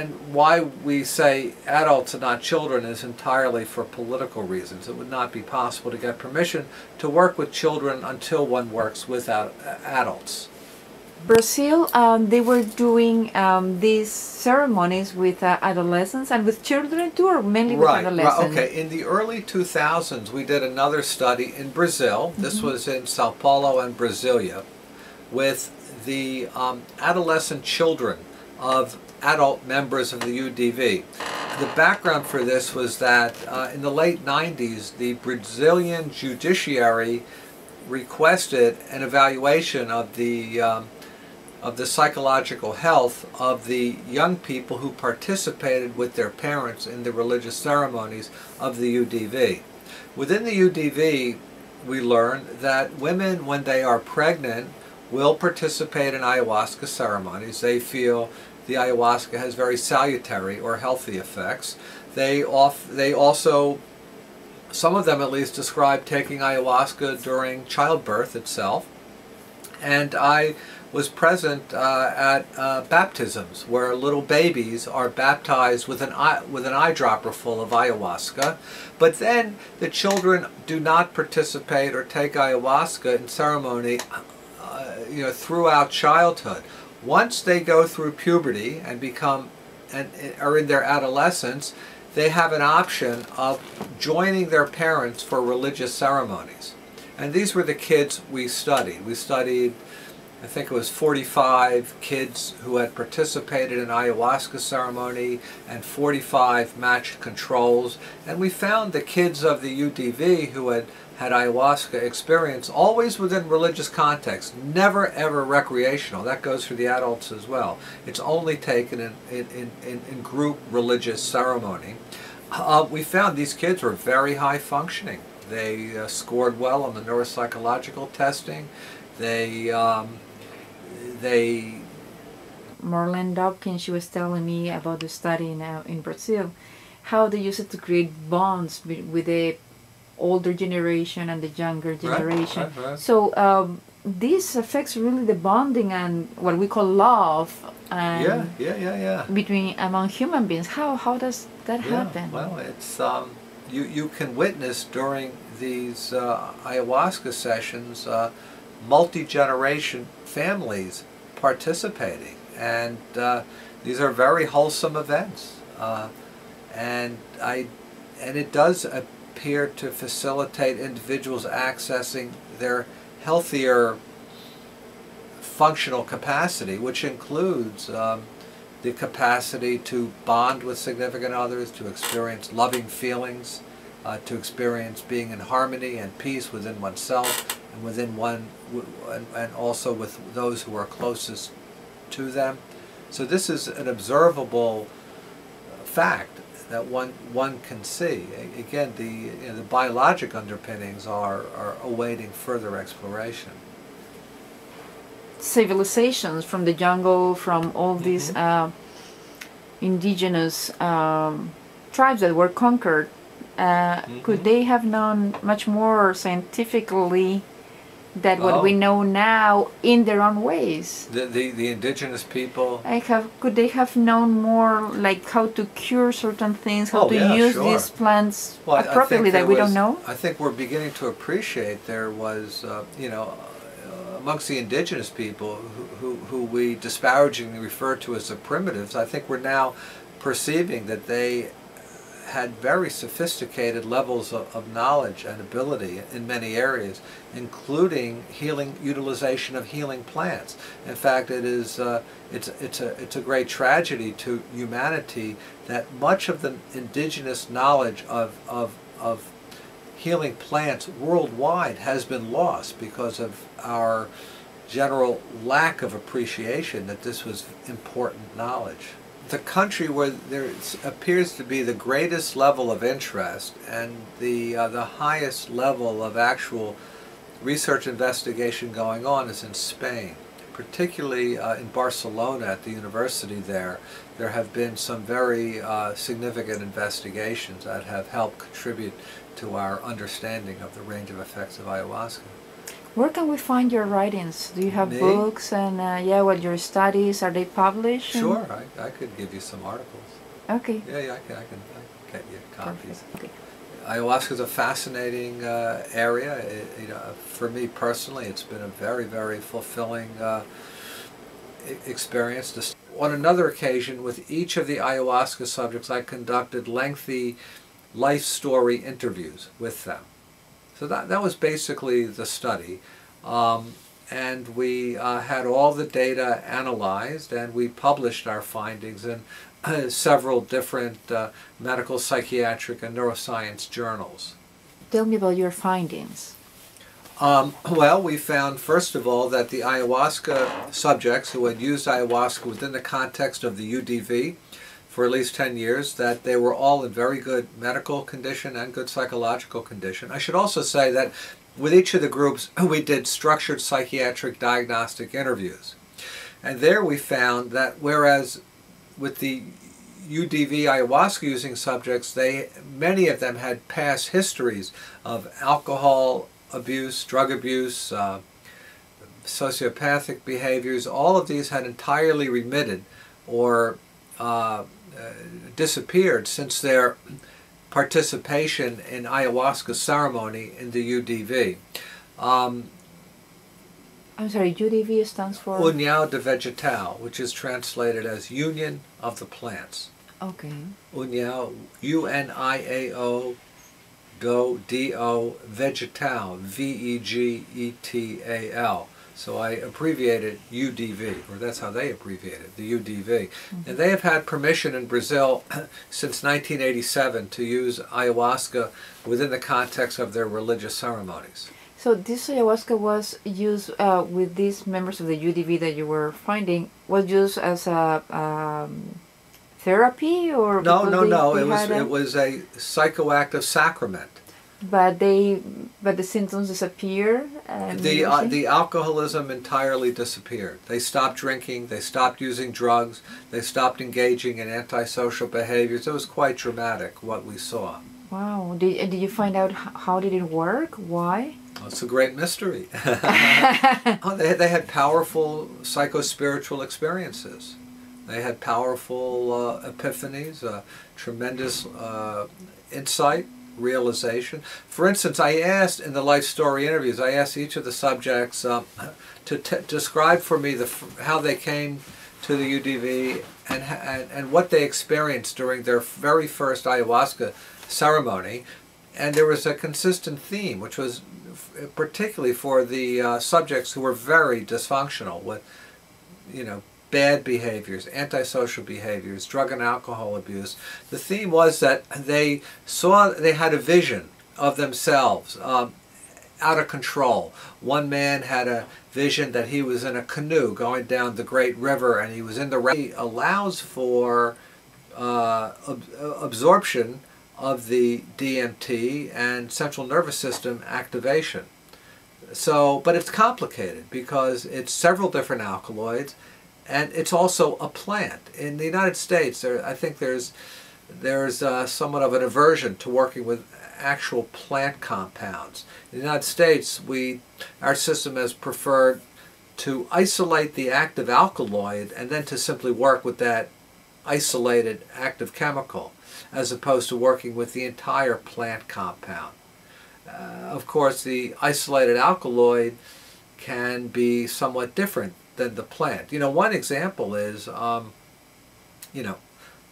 And why we say adults and not children is entirely for political reasons. It would not be possible to get permission to work with children until one works with ad adults. Brazil, um, they were doing um, these ceremonies with uh, adolescents and with children too, or mainly with right, adolescents? Right, okay. In the early two thousands, we did another study in Brazil. This mm-hmm. was in Sao Paulo and Brasilia with the um, adolescent children of adult members of the U D V. The background for this was that uh, in the late nineties, the Brazilian judiciary requested an evaluation of the um, of the psychological health of the young people who participated with their parents in the religious ceremonies of the U D V. Within the U D V, we learned that women, when they are pregnant, will participate in ayahuasca ceremonies. They feel the ayahuasca has very salutary or healthy effects. They, off, they also, some of them at least, describe taking ayahuasca during childbirth itself. And I was present uh, at uh, baptisms where little babies are baptized with an eye, with an eyedropper full of ayahuasca. But then the children do not participate or take ayahuasca in ceremony uh, you know, throughout childhood. Once they go through puberty and become and are in their adolescence, they have an option of joining their parents for religious ceremonies. And these were the kids we studied. We studied, I think it was forty-five kids who had participated in ayahuasca ceremony and forty-five matched controls. And we found the kids of the U D V who had had ayahuasca experience always within religious context, never ever recreational. That goes for the adults as well. It's only taken in, in, in, in group religious ceremony. Uh, we found these kids were very high functioning. They uh, scored well on the neuropsychological testing. They, um, they... Marlene Dobkin, she was telling me about the study in, uh, in Brazil, how they used it to create bonds with the older generation and the younger generation. Right, right, right. So um, this affects really the bonding and what we call love. And yeah, yeah, yeah, yeah. Between among human beings, how how does that yeah, happen? Well, it's um, you you can witness during these uh, ayahuasca sessions uh, multi-generation families participating, and uh, these are very wholesome events, uh, and I and it does. Uh, Here to facilitate individuals accessing their healthier functional capacity, which includes um, the capacity to bond with significant others, to experience loving feelings, uh, to experience being in harmony and peace within oneself and within one, and, and also with those who are closest to them. So this is an observable fact that one one can see. Again, the you know, the biologic underpinnings are, are awaiting further exploration. Civilizations from the jungle, from all mm-hmm. these uh, indigenous um, tribes that were conquered, uh, mm-hmm. could they have known much more scientifically than what oh. we know now in their own ways? The, the, the indigenous people? I have, could they have known more like how to cure certain things, how oh, to yeah, use sure. these plants well, appropriately that we was, don't know? I think we're beginning to appreciate there was, uh, you know, uh, amongst the indigenous people who, who, who we disparagingly refer to as the primitives, I think we're now perceiving that they had very sophisticated levels of, of knowledge and ability in many areas, including healing utilization of healing plants. In fact, it is uh, it's it's a it's a great tragedy to humanity that much of the indigenous knowledge of of of healing plants worldwide has been lost because of our general lack of appreciation that this was important knowledge. The country where there appears to be the greatest level of interest and the, uh, the highest level of actual research investigation going on is in Spain, particularly uh, in Barcelona at the university there. There have been some very uh, significant investigations that have helped contribute to our understanding of the range of effects of ayahuasca. Where can we find your writings? Do you have Me? books and uh, yeah, what your studies, are they published? Sure, I, I could give you some articles. Okay. Yeah, yeah I, can, I, can, I can get you copies. Okay. Ayahuasca is a fascinating uh, area. It, you know, for me personally, it's been a very, very fulfilling uh, experience. On another occasion, with each of the ayahuasca subjects, I conducted lengthy life story interviews with them. So that, that was basically the study, um, and we uh, had all the data analyzed and we published our findings in uh, several different uh, medical, psychiatric, and neuroscience journals. Tell me about your findings. Um, well, we found, first of all, that the ayahuasca subjects who had used ayahuasca within the context of the U D V for at least ten years, that they were all in very good medical condition and good psychological condition. I should also say that with each of the groups, we did structured psychiatric diagnostic interviews. And there we found that whereas with the U D V ayahuasca-using subjects, they many of them had past histories of alcohol abuse, drug abuse, uh, sociopathic behaviors, all of these had entirely remitted or uh, uh, disappeared since their participation in ayahuasca ceremony in the U D V. Um, I'm sorry, U D V stands for? União do Vegetal, which is translated as Union of the Plants. Okay. União, U N I A O, do, D O, Vegetal, V E G E T A L. So I abbreviated U D V, or that's how they abbreviated, the U D V. Mm-hmm. And they have had permission in Brazil since nineteen eighty-seven to use ayahuasca within the context of their religious ceremonies. So this ayahuasca was used uh, with these members of the U D V that you were finding, was used as a um, therapy or? No, no, they, no. They it was a, it was a psychoactive sacrament. But they, but the symptoms disappeared. The uh, the alcoholism entirely disappeared. They stopped drinking. They stopped using drugs. They stopped engaging in antisocial behaviors. It was quite dramatic what we saw. Wow. Did did you find out how did it work? Why? Well, it's a great mystery. oh, they, they had powerful psychospiritual experiences. They had powerful uh, epiphanies, uh, tremendous uh, insight, realization. For instance, I asked in the life story interviews, I asked each of the subjects uh, to t describe for me the f how they came to the U D V and, and, and what they experienced during their very first ayahuasca ceremony. And there was a consistent theme, which was particularly for the uh, subjects who were very dysfunctional with, you know, bad behaviors, antisocial behaviors, drug and alcohol abuse. The theme was that they saw, they had a vision of themselves um, out of control. One man had a vision that he was in a canoe going down the great river and he was in the rain. He allows for uh, ab absorption of the D M T and central nervous system activation. So, but it's complicated because it's several different alkaloids and it's also a plant. In the United States, there, I think there's, there's uh, somewhat of an aversion to working with actual plant compounds. In the United States, we, our system has preferred to isolate the active alkaloid and then to simply work with that isolated active chemical, as opposed to working with the entire plant compound. Uh, of course, the isolated alkaloid can be somewhat different than the plant. You know, one example is, um, you know,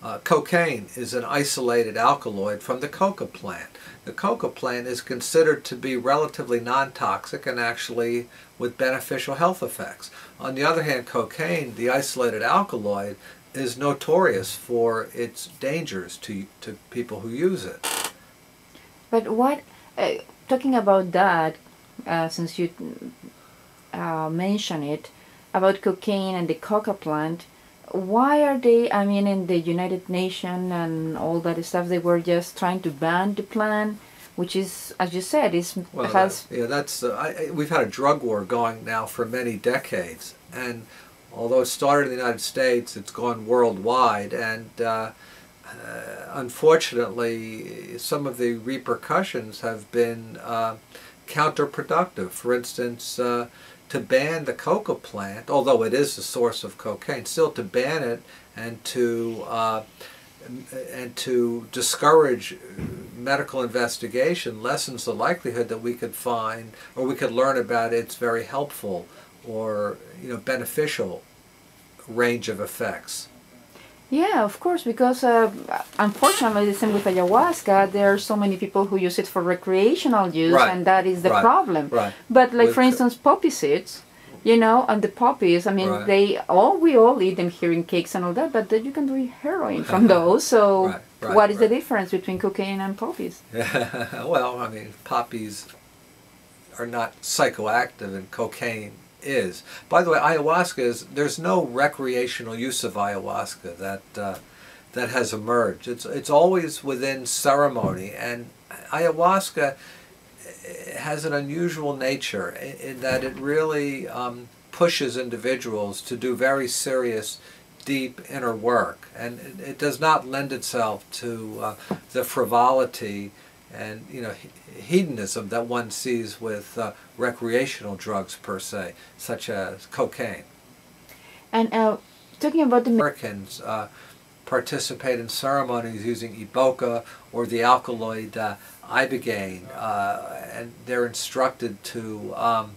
uh, cocaine is an isolated alkaloid from the coca plant. The coca plant is considered to be relatively non-toxic and actually with beneficial health effects. On the other hand, cocaine, the isolated alkaloid, is notorious for its dangers to to people who use it. But what, uh, talking about that, uh, since you uh, mentioned it, about cocaine and the coca plant, why are they, I mean, in the United Nations and all that stuff, they were just trying to ban the plant, which is, as you said, is... Well, has that, yeah, that's, uh, I, we've had a drug war going now for many decades, and although it started in the United States, it's gone worldwide, and uh, uh, unfortunately, some of the repercussions have been uh, counterproductive. For instance, uh, to ban the coca plant, although it is the source of cocaine, still to ban it and to uh, and to discourage medical investigation lessens the likelihood that we could find or we could learn about its very helpful or, you know, beneficial range of effects. Yeah, of course, because uh, unfortunately, the same with ayahuasca, there are so many people who use it for recreational use, right, and that is the right problem. Right. But like, with, for instance, poppy seeds, you know, and the poppies, I mean, right, they all, we all eat them here in cakes and all that, but then you can do heroin from those, so right, right, what is right. the difference between cocaine and poppies? Well, I mean, poppies are not psychoactive and cocaine is. By the way, ayahuasca is, there's no recreational use of ayahuasca that uh, that has emerged. It's, it's always within ceremony, and ayahuasca has an unusual nature in, in that it really um, pushes individuals to do very serious, deep inner work, and it, it does not lend itself to uh, the frivolity and you know, hedonism that one sees with uh, recreational drugs per se, such as cocaine. And uh, talking about the Americans uh, participate in ceremonies using Iboga or the alkaloid uh, Ibogaine, uh, and they're instructed to um,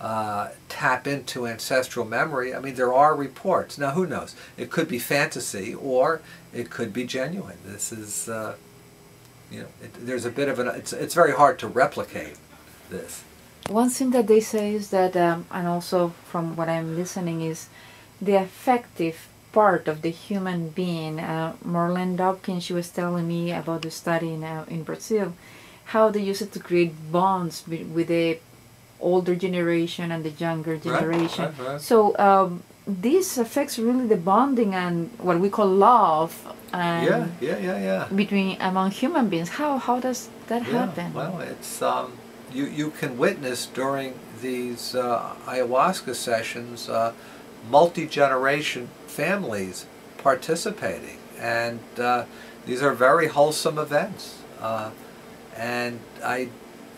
uh, tap into ancestral memory. I mean, there are reports. Now, who knows? It could be fantasy or it could be genuine. This is, uh, you know, it, there's a bit of an, it's, it's very hard to replicate this. One thing that they say is that, um, and also from what I'm listening, is the affective part of the human being. Uh, Marlene Dobkin, she was telling me about the study in, uh, in Brazil, how they use it to create bonds with, with the older generation and the younger generation. Right, right, right. So um, this affects really the bonding and what we call love. And yeah, yeah, yeah, yeah. Between among human beings, how how does that yeah, happen? Well, it's um, you you can witness during these uh, ayahuasca sessions uh, multi-generation families participating, and uh, these are very wholesome events, uh, and I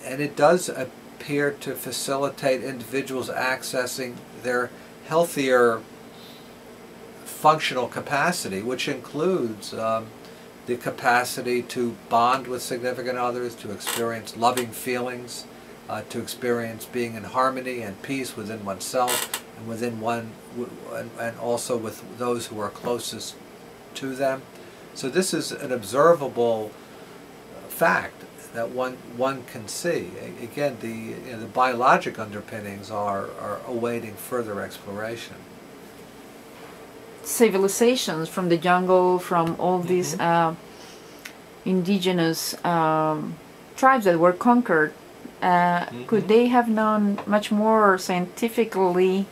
and it does appear to facilitate individuals accessing their healthier functional capacity, which includes um, the capacity to bond with significant others, to experience loving feelings, uh, to experience being in harmony and peace within oneself and within one and, and also with those who are closest to them. So this is an observable fact that one one can see. Again, the you know, the biologic underpinnings are, are awaiting further exploration. Civilizations from the jungle, from all these mm-hmm. uh, indigenous um, tribes that were conquered, uh, mm-hmm. could they have known much more scientifically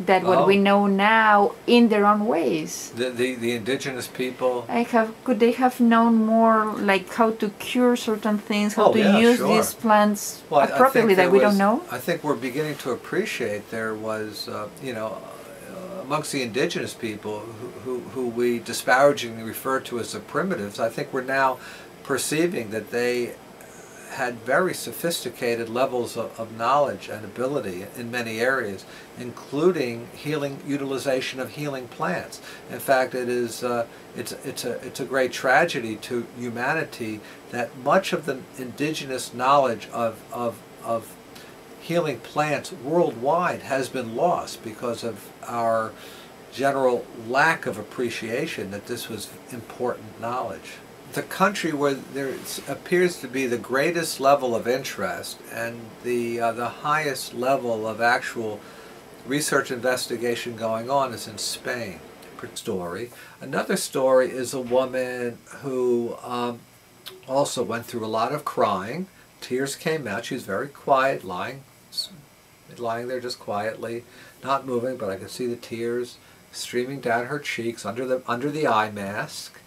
than oh. what we know now in their own ways? The the, the indigenous people. I have, could they have known more, like how to cure certain things, how oh, to yeah, use sure. these plants well, appropriately that we was, don't know? I think we're beginning to appreciate there was, uh, you know, amongst the indigenous people who, who, who we disparagingly refer to as the primitives, I think we're now perceiving that they had very sophisticated levels of, of knowledge and ability in many areas, including healing, utilization of healing plants. In fact, it is uh, it's it's a it's a great tragedy to humanity that much of the indigenous knowledge of of of healing plants worldwide has been lost because of our general lack of appreciation that this was important knowledge. The country where there appears to be the greatest level of interest and the, uh, the highest level of actual research investigation going on is in Spain. Story. Another story is a woman who um, also went through a lot of crying. Tears came out. She was very quiet, lying lying there just quietly, not moving, but I could see the tears streaming down her cheeks under the under the eye mask.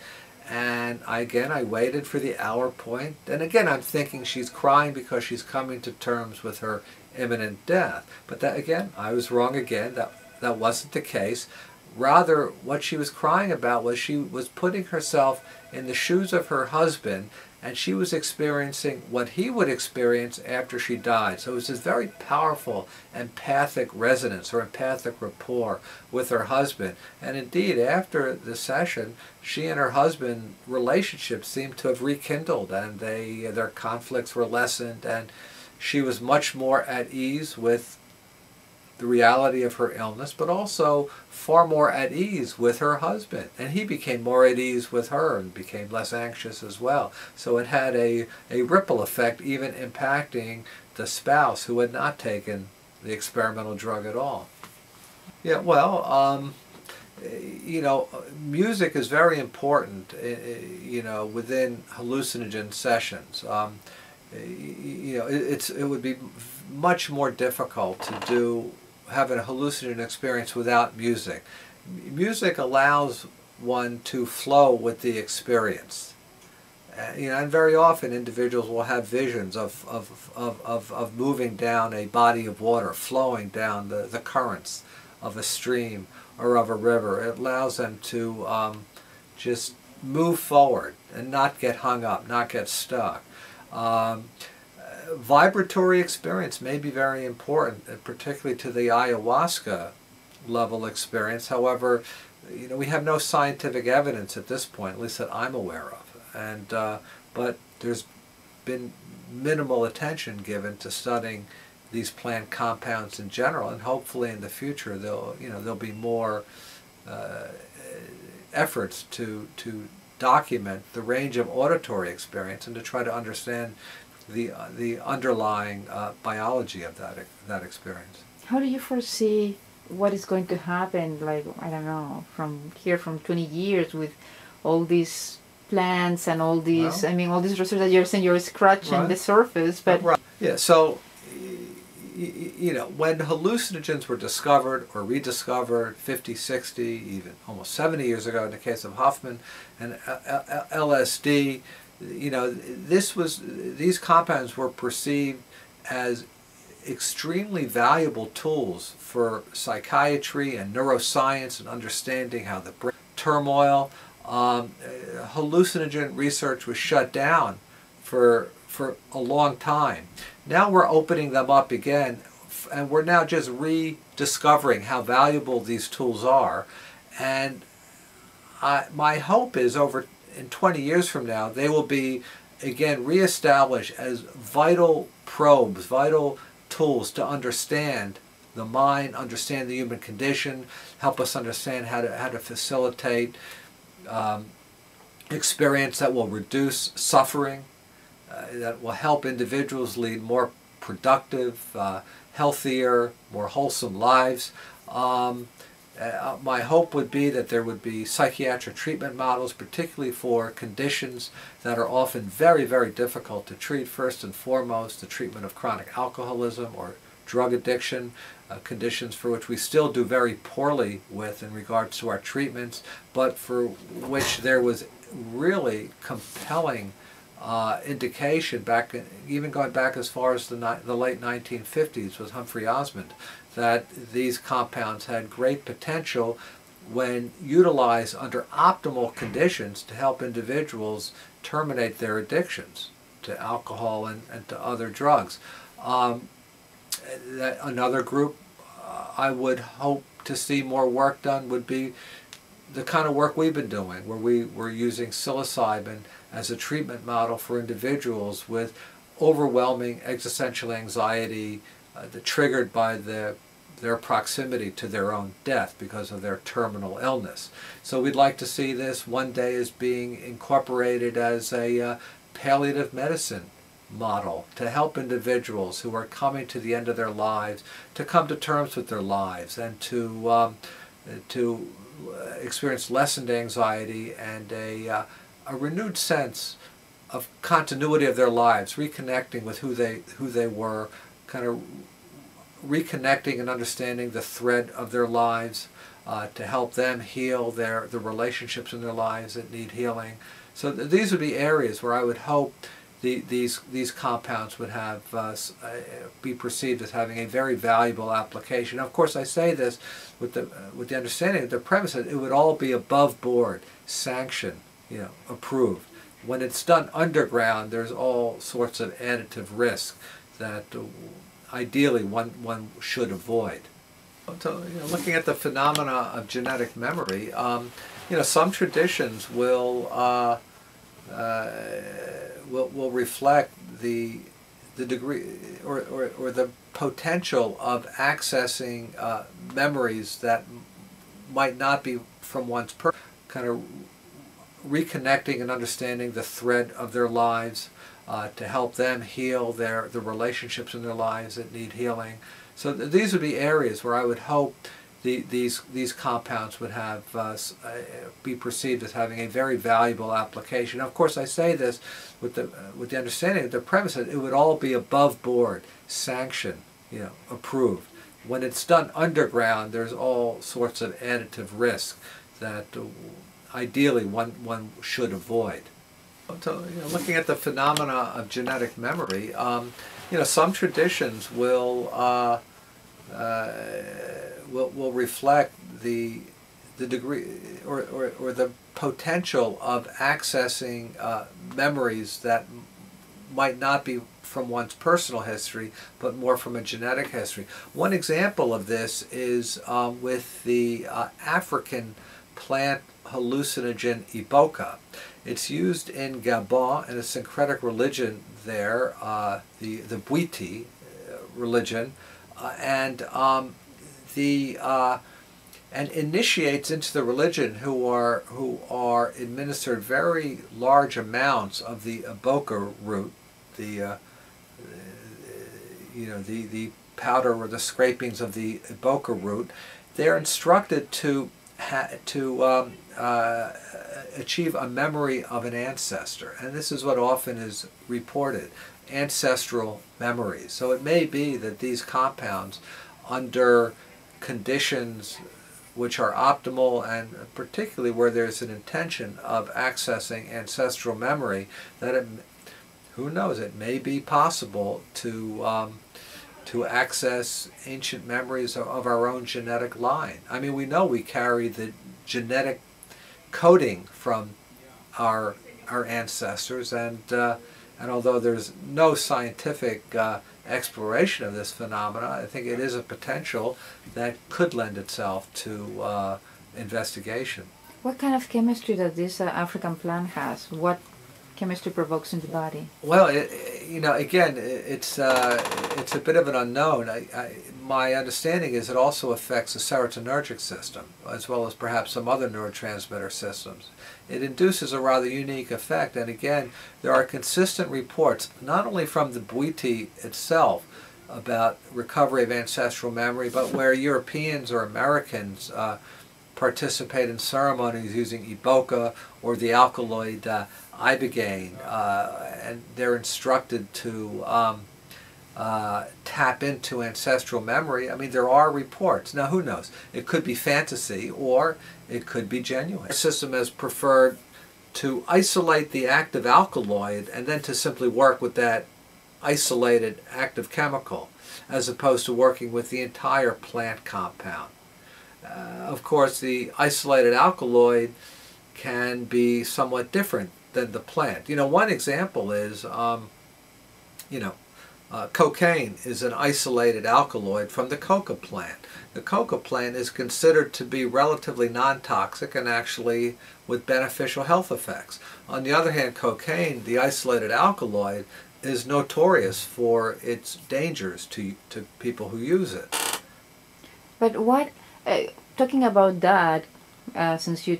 And I, again, I waited for the hour point, and again I'm thinking she's crying because she's coming to terms with her imminent death. But that, again, I was wrong again. That that wasn't the case. Rather, what she was crying about was she was putting herself in the shoes of her husband, and she was experiencing what he would experience after she died. So it was this very powerful empathic resonance or empathic rapport with her husband. And indeed, after the session, she and her husband relationship seemed to have rekindled, and they their conflicts were lessened, and she was much more at ease with the reality of her illness, but also far more at ease with her husband. And he became more at ease with her and became less anxious as well. So it had a, a ripple effect, even impacting the spouse who had not taken the experimental drug at all. Yeah, well, um, you know, music is very important, you know, within hallucinogen sessions. Um, you know, it's, it would be much more difficult to do having a hallucinogen experience without music. Music allows one to flow with the experience. Uh, you know, and very often individuals will have visions of, of, of, of, of moving down a body of water, flowing down the, the currents of a stream or of a river. It allows them to um, just move forward and not get hung up, not get stuck. Um, vibratory experience may be very important, particularly to the ayahuasca level experience. However, you know, we have no scientific evidence at this point, at least that I'm aware of. And uh, but there's been minimal attention given to studying these plant compounds in general, and hopefully in the future there'll you know there'll be more uh, efforts to to document the range of auditory experience and to try to understand the uh, the underlying uh, biology of that that experience. How do you foresee what is going to happen? Like, I don't know, from here, from twenty years with all these plants and all these, well, I mean, all these research that you're saying you're scratching right. the surface, but right. yeah. So, you know, when hallucinogens were discovered or rediscovered fifty, sixty, even almost seventy years ago in the case of Hoffman and L S D, you know, this was these compounds were perceived as extremely valuable tools for psychiatry and neuroscience and understanding how the brain turmoil. Um, hallucinogen research was shut down for for a long time. Now we're opening them up again, and we're now just rediscovering how valuable these tools are. And I, my hope is over in twenty years from now, they will be again reestablished as vital probes, vital tools to understand the mind, understand the human condition, help us understand how to how to facilitate um, experience that will reduce suffering, uh, that will help individuals lead more productive, uh, healthier, more wholesome lives. Um, uh, my hope would be that there would be psychiatric treatment models, particularly for conditions that are often very, very difficult to treat. First and foremost, the treatment of chronic alcoholism or drug addiction, uh, conditions for which we still do very poorly with in regards to our treatments, but for which there was really compelling uh, indication back, in, even going back as far as the, the late nineteen fifties with Humphrey Osmond, that these compounds had great potential when utilized under optimal conditions to help individuals terminate their addictions to alcohol and, and to other drugs. Um, That another group uh, I would hope to see more work done would be the kind of work we've been doing, where we were using psilocybin as a treatment model for individuals with overwhelming existential anxiety uh, that triggered by the, their proximity to their own death because of their terminal illness. So we'd like to see this one day as being incorporated as a uh, palliative medicine model to help individuals who are coming to the end of their lives to come to terms with their lives and to um, to experience lessened anxiety and a uh, a renewed sense of continuity of their lives, reconnecting with who they who they were, kind of reconnecting and understanding the thread of their lives uh, to help them heal their the relationships in their lives that need healing. So th these would be areas where I would hope The, these these compounds would have uh, be perceived as having a very valuable application. Now, of course, I say this with the uh, with the understanding that the premise that it would all be above board, sanctioned, you know, approved. When it's done underground, there's all sorts of additive risk that uh, ideally one one should avoid. So, you know, looking at the phenomena of genetic memory, um, you know, some traditions will. Uh, uh, Will, will reflect the the degree or, or, or the potential of accessing uh, memories that might not be from one's person, kind of reconnecting and understanding the thread of their lives uh, to help them heal their the relationships in their lives that need healing. So th these would be areas where I would hope the, these these compounds would have uh, be perceived as having a very valuable application. Now, of course, I say this with the uh, with the understanding that the premise that it would all be above board, sanctioned, you know, approved. When it's done underground, there's all sorts of additive risk that uh, ideally one one should avoid. So, you know, looking at the phenomena of genetic memory, um, you know, some traditions will. Uh, uh, Will, will reflect the the degree or, or, or the potential of accessing uh, memories that might not be from one's personal history, but more from a genetic history. One example of this is um, with the uh, African plant hallucinogen Ibogaine. It's used in Gabon in a syncretic religion there, uh, the, the Bwiti religion, uh, and um, the uh, and initiates into the religion who are who are administered very large amounts of the iboga root, the uh, you know the the powder or the scrapings of the iboga root. They're instructed to ha to um, uh, achieve a memory of an ancestor, and this is what often is reported: ancestral memories. So it may be that these compounds, under conditions which are optimal, and particularly where there's an intention of accessing ancestral memory, that it, who knows, it may be possible to um, to access ancient memories of, of our own genetic line. I mean, we know we carry the genetic coding from our our ancestors, and uh, and although there's no scientific uh, exploration of this phenomena, I think it is a potential that could lend itself to uh, investigation. What kind of chemistry does this uh, African plant has? What chemistry provokes in the body? Well, it, you know, again, it's uh, it's a bit of an unknown. I, I, my understanding is it also affects the serotonergic system, as well as perhaps some other neurotransmitter systems. It induces a rather unique effect, and again, there are consistent reports, not only from the Bwiti itself, about recovery of ancestral memory, but where Europeans or Americans uh, participate in ceremonies using iboga or the alkaloid uh, Ibogaine, uh, and they're instructed to um, uh, tap into ancestral memory. I mean, there are reports. Now, who knows? It could be fantasy, or it could be genuine. The system has preferred to isolate the active alkaloid and then to simply work with that isolated active chemical, as opposed to working with the entire plant compound. Uh, of course, the isolated alkaloid can be somewhat different than the plant. You know, one example is, um, you know, uh, cocaine is an isolated alkaloid from the coca plant. The coca plant is considered to be relatively non-toxic and actually with beneficial health effects. On the other hand, cocaine, the isolated alkaloid, is notorious for its dangers to, to people who use it. But what, uh, talking about that, uh, since you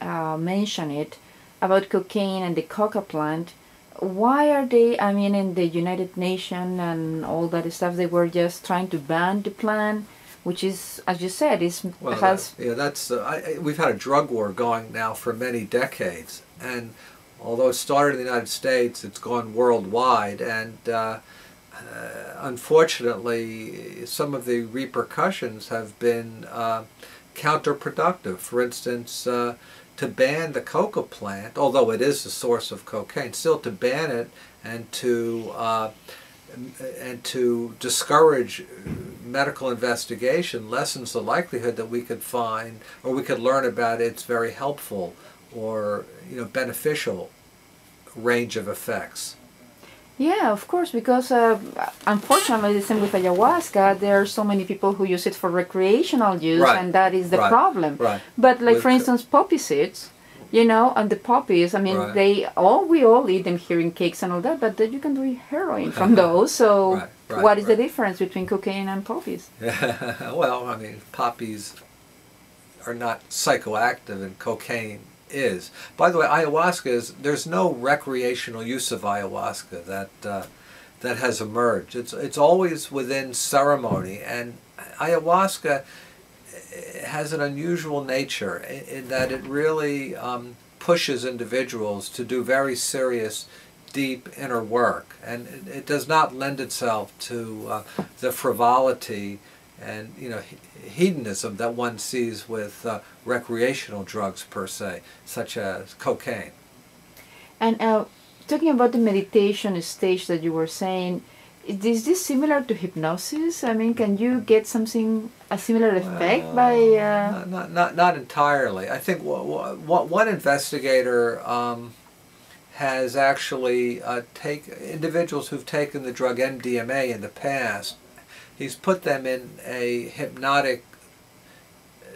uh, mention it, about cocaine and the coca plant, why are they, I mean, in the United Nations and all that stuff, they were just trying to ban the plant, which is, as you said, is... Well, has that, yeah, that's, uh, I, we've had a drug war going now for many decades, and although it started in the United States, it's gone worldwide, and uh, uh, unfortunately, some of the repercussions have been uh, counterproductive. For instance, uh, to ban the coca plant, although it is the source of cocaine, still to ban it and to uh, and to discourage medical investigation lessens the likelihood that we could find or we could learn about its very helpful or, you know, beneficial range of effects. Yeah, of course, because uh, unfortunately, the same with ayahuasca, there are so many people who use it for recreational use, right, and that is the right problem. Right. But like, with for instance, poppy seeds, you know, and the poppies, I mean, right, they all, we all eat them here in cakes and all that, but then you can do heroin from those, so right, right, what is right. the difference between cocaine and poppies? Well, I mean, poppies are not psychoactive and cocaine is. By the way, ayahuasca is, there's no recreational use of ayahuasca that uh, that has emerged. It's it's always within ceremony, and ayahuasca has an unusual nature in, in that it really um, pushes individuals to do very serious, deep inner work, and it, it does not lend itself to uh, the frivolity and, you know, hedonism that one sees with uh, recreational drugs per se, such as cocaine. And uh, talking about the meditation stage that you were saying, is this similar to hypnosis? I mean, can you get something, a similar effect uh, by... Uh... Not, not, not entirely. I think w w one investigator um, has actually uh, take individuals who've taken the drug M D M A in the past, he's put them in a hypnotic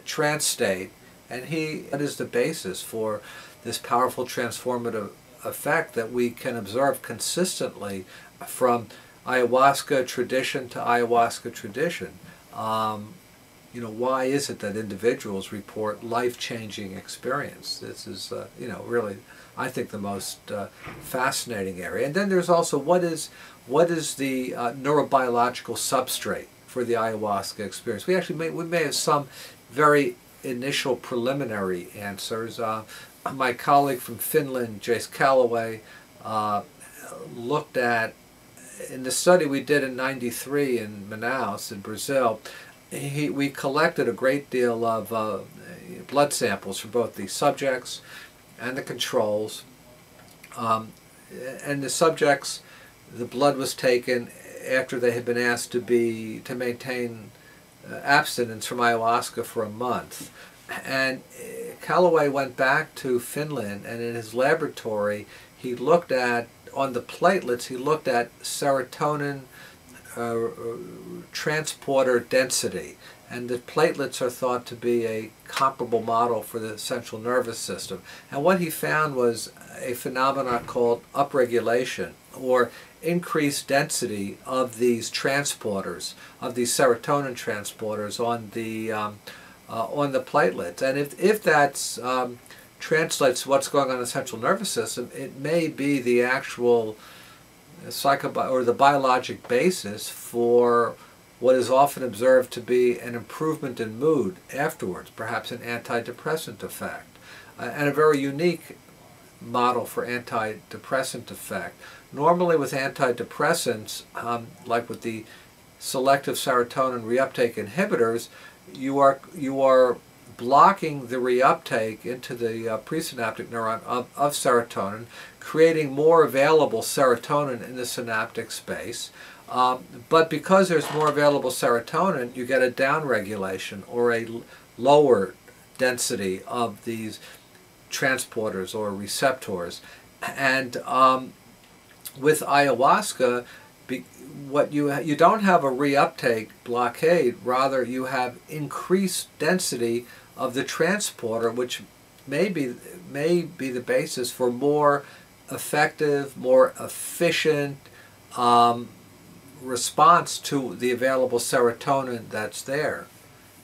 trance state, and he that is the basis for this powerful transformative effect that we can observe consistently from ayahuasca tradition to ayahuasca tradition. Um, you know, why is it that individuals report life-changing experience? This is, uh, you know, really, I think, the most uh, fascinating area. And then there's also what is, what is the uh, neurobiological substrate for the ayahuasca experience? We actually may, we may have some very initial preliminary answers. Uh, my colleague from Finland, Jace Calloway, uh, looked at, in the study we did in ninety-three in Manaus in Brazil, he, we collected a great deal of uh, blood samples from both the subjects and the controls. Um, and the subjects, the blood was taken after they had been asked to be to maintain uh, abstinence from ayahuasca for a month. And Calloway went back to Finland, and in his laboratory he looked at, on the platelets, he looked at serotonin uh, transporter density, and the platelets are thought to be a comparable model for the central nervous system. And what he found was a phenomenon called upregulation, or increased density of these transporters, of these serotonin transporters on the um, uh, on the platelets. And if if that's um, translates to what's going on in the central nervous system, it may be the actual psychobi or the biologic basis for what is often observed to be an improvement in mood afterwards, perhaps an antidepressant effect, uh, and a very unique model for antidepressant effect. Normally with antidepressants, um, like with the selective serotonin reuptake inhibitors, you are, you are blocking the reuptake into the uh, presynaptic neuron of, of serotonin, creating more available serotonin in the synaptic space. Um, but because there's more available serotonin, you get a downregulation or a lower density of these transporters or receptors. And um, with ayahuasca, be, what you ha you don't have a reuptake blockade, rather you have increased density of the transporter, which may be, may be the basis for more effective, more efficient um, response to the available serotonin that's there,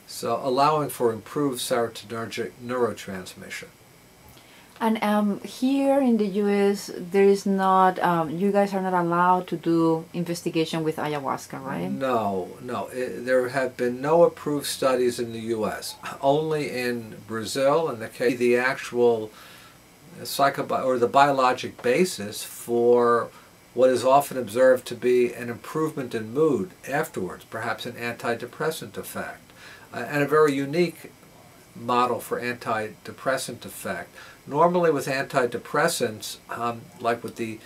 so allowing for improved serotonergic neurotransmission. And um, here in the U S, there is not, um, you guys are not allowed to do investigation with ayahuasca, right? No, no. It, there have been no approved studies in the U S, only in Brazil, in the case, the actual psychobi or the biologic basis for what is often observed to be an improvement in mood afterwards, perhaps an antidepressant effect, uh, and a very unique model for antidepressant effect. Normally with antidepressants, um, like with the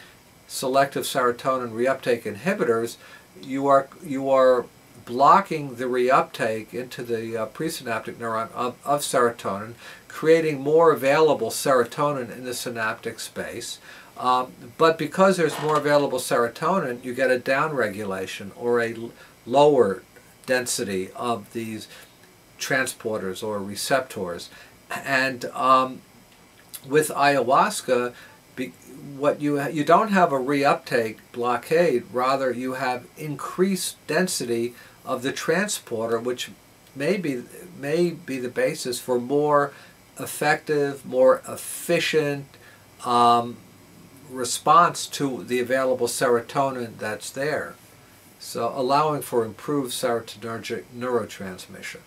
selective serotonin reuptake inhibitors, you are, you are blocking the reuptake into the uh, presynaptic neuron of, of serotonin, creating more available serotonin in the synaptic space. Um, but because there's more available serotonin, you get a downregulation or a lower density of these transporters or receptors. And um, with ayahuasca, be, what you ha you don't have a reuptake blockade, rather you have increased density of the transporter, which may be, may be the basis for more effective, more efficient um, response to the available serotonin that's there, so allowing for improved serotonergic neurotransmission.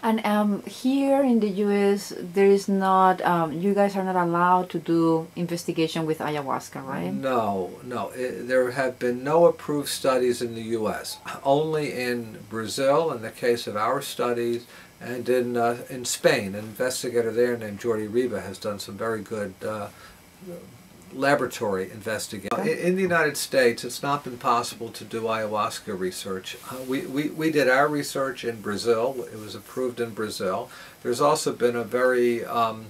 And um, here in the U S, there is not, um, you guys are not allowed to do investigation with ayahuasca, right? No, no. It, there have been no approved studies in the U S, only in Brazil, in the case of our studies, and in, uh, in Spain. An investigator there named Jordi Riba has done some very good uh, laboratory investigation. In, in the United States, it's not been possible to do ayahuasca research. Uh, we, we, we did our research in Brazil. It was approved in Brazil. There's also been a very um,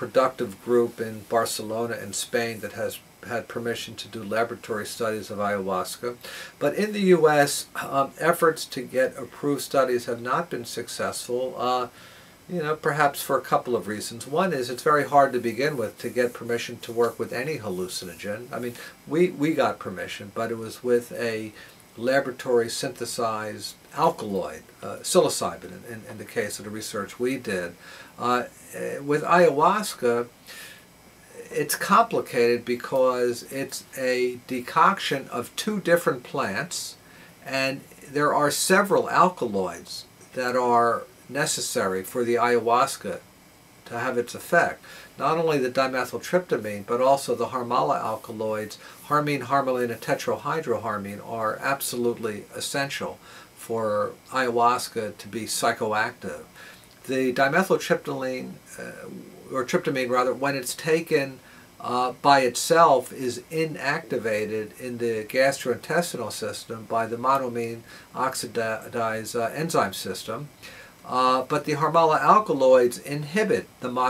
productive group in Barcelona in Spain that has had permission to do laboratory studies of ayahuasca. But in the U S, um, efforts to get approved studies have not been successful, uh, you know, perhaps for a couple of reasons. One is it's very hard to begin with to get permission to work with any hallucinogen. I mean, we, we got permission, but it was with a laboratory synthesized alkaloid, uh, psilocybin, in, in, in the case of the research we did. Uh, with ayahuasca, it's complicated because it's a decoction of two different plants, and there are several alkaloids that are necessary for the ayahuasca to have its effect. Not only the dimethyltryptamine, but also the harmala alkaloids, harmine, harmaline, and tetrahydroharmine, are absolutely essential for ayahuasca to be psychoactive. The dimethyltryptamine, uh, or tryptamine rather, when it's taken uh, by itself, is inactivated in the gastrointestinal system by the monoamine oxidase uh, enzyme system. Uh, but the harmala alkaloids inhibit the monoamine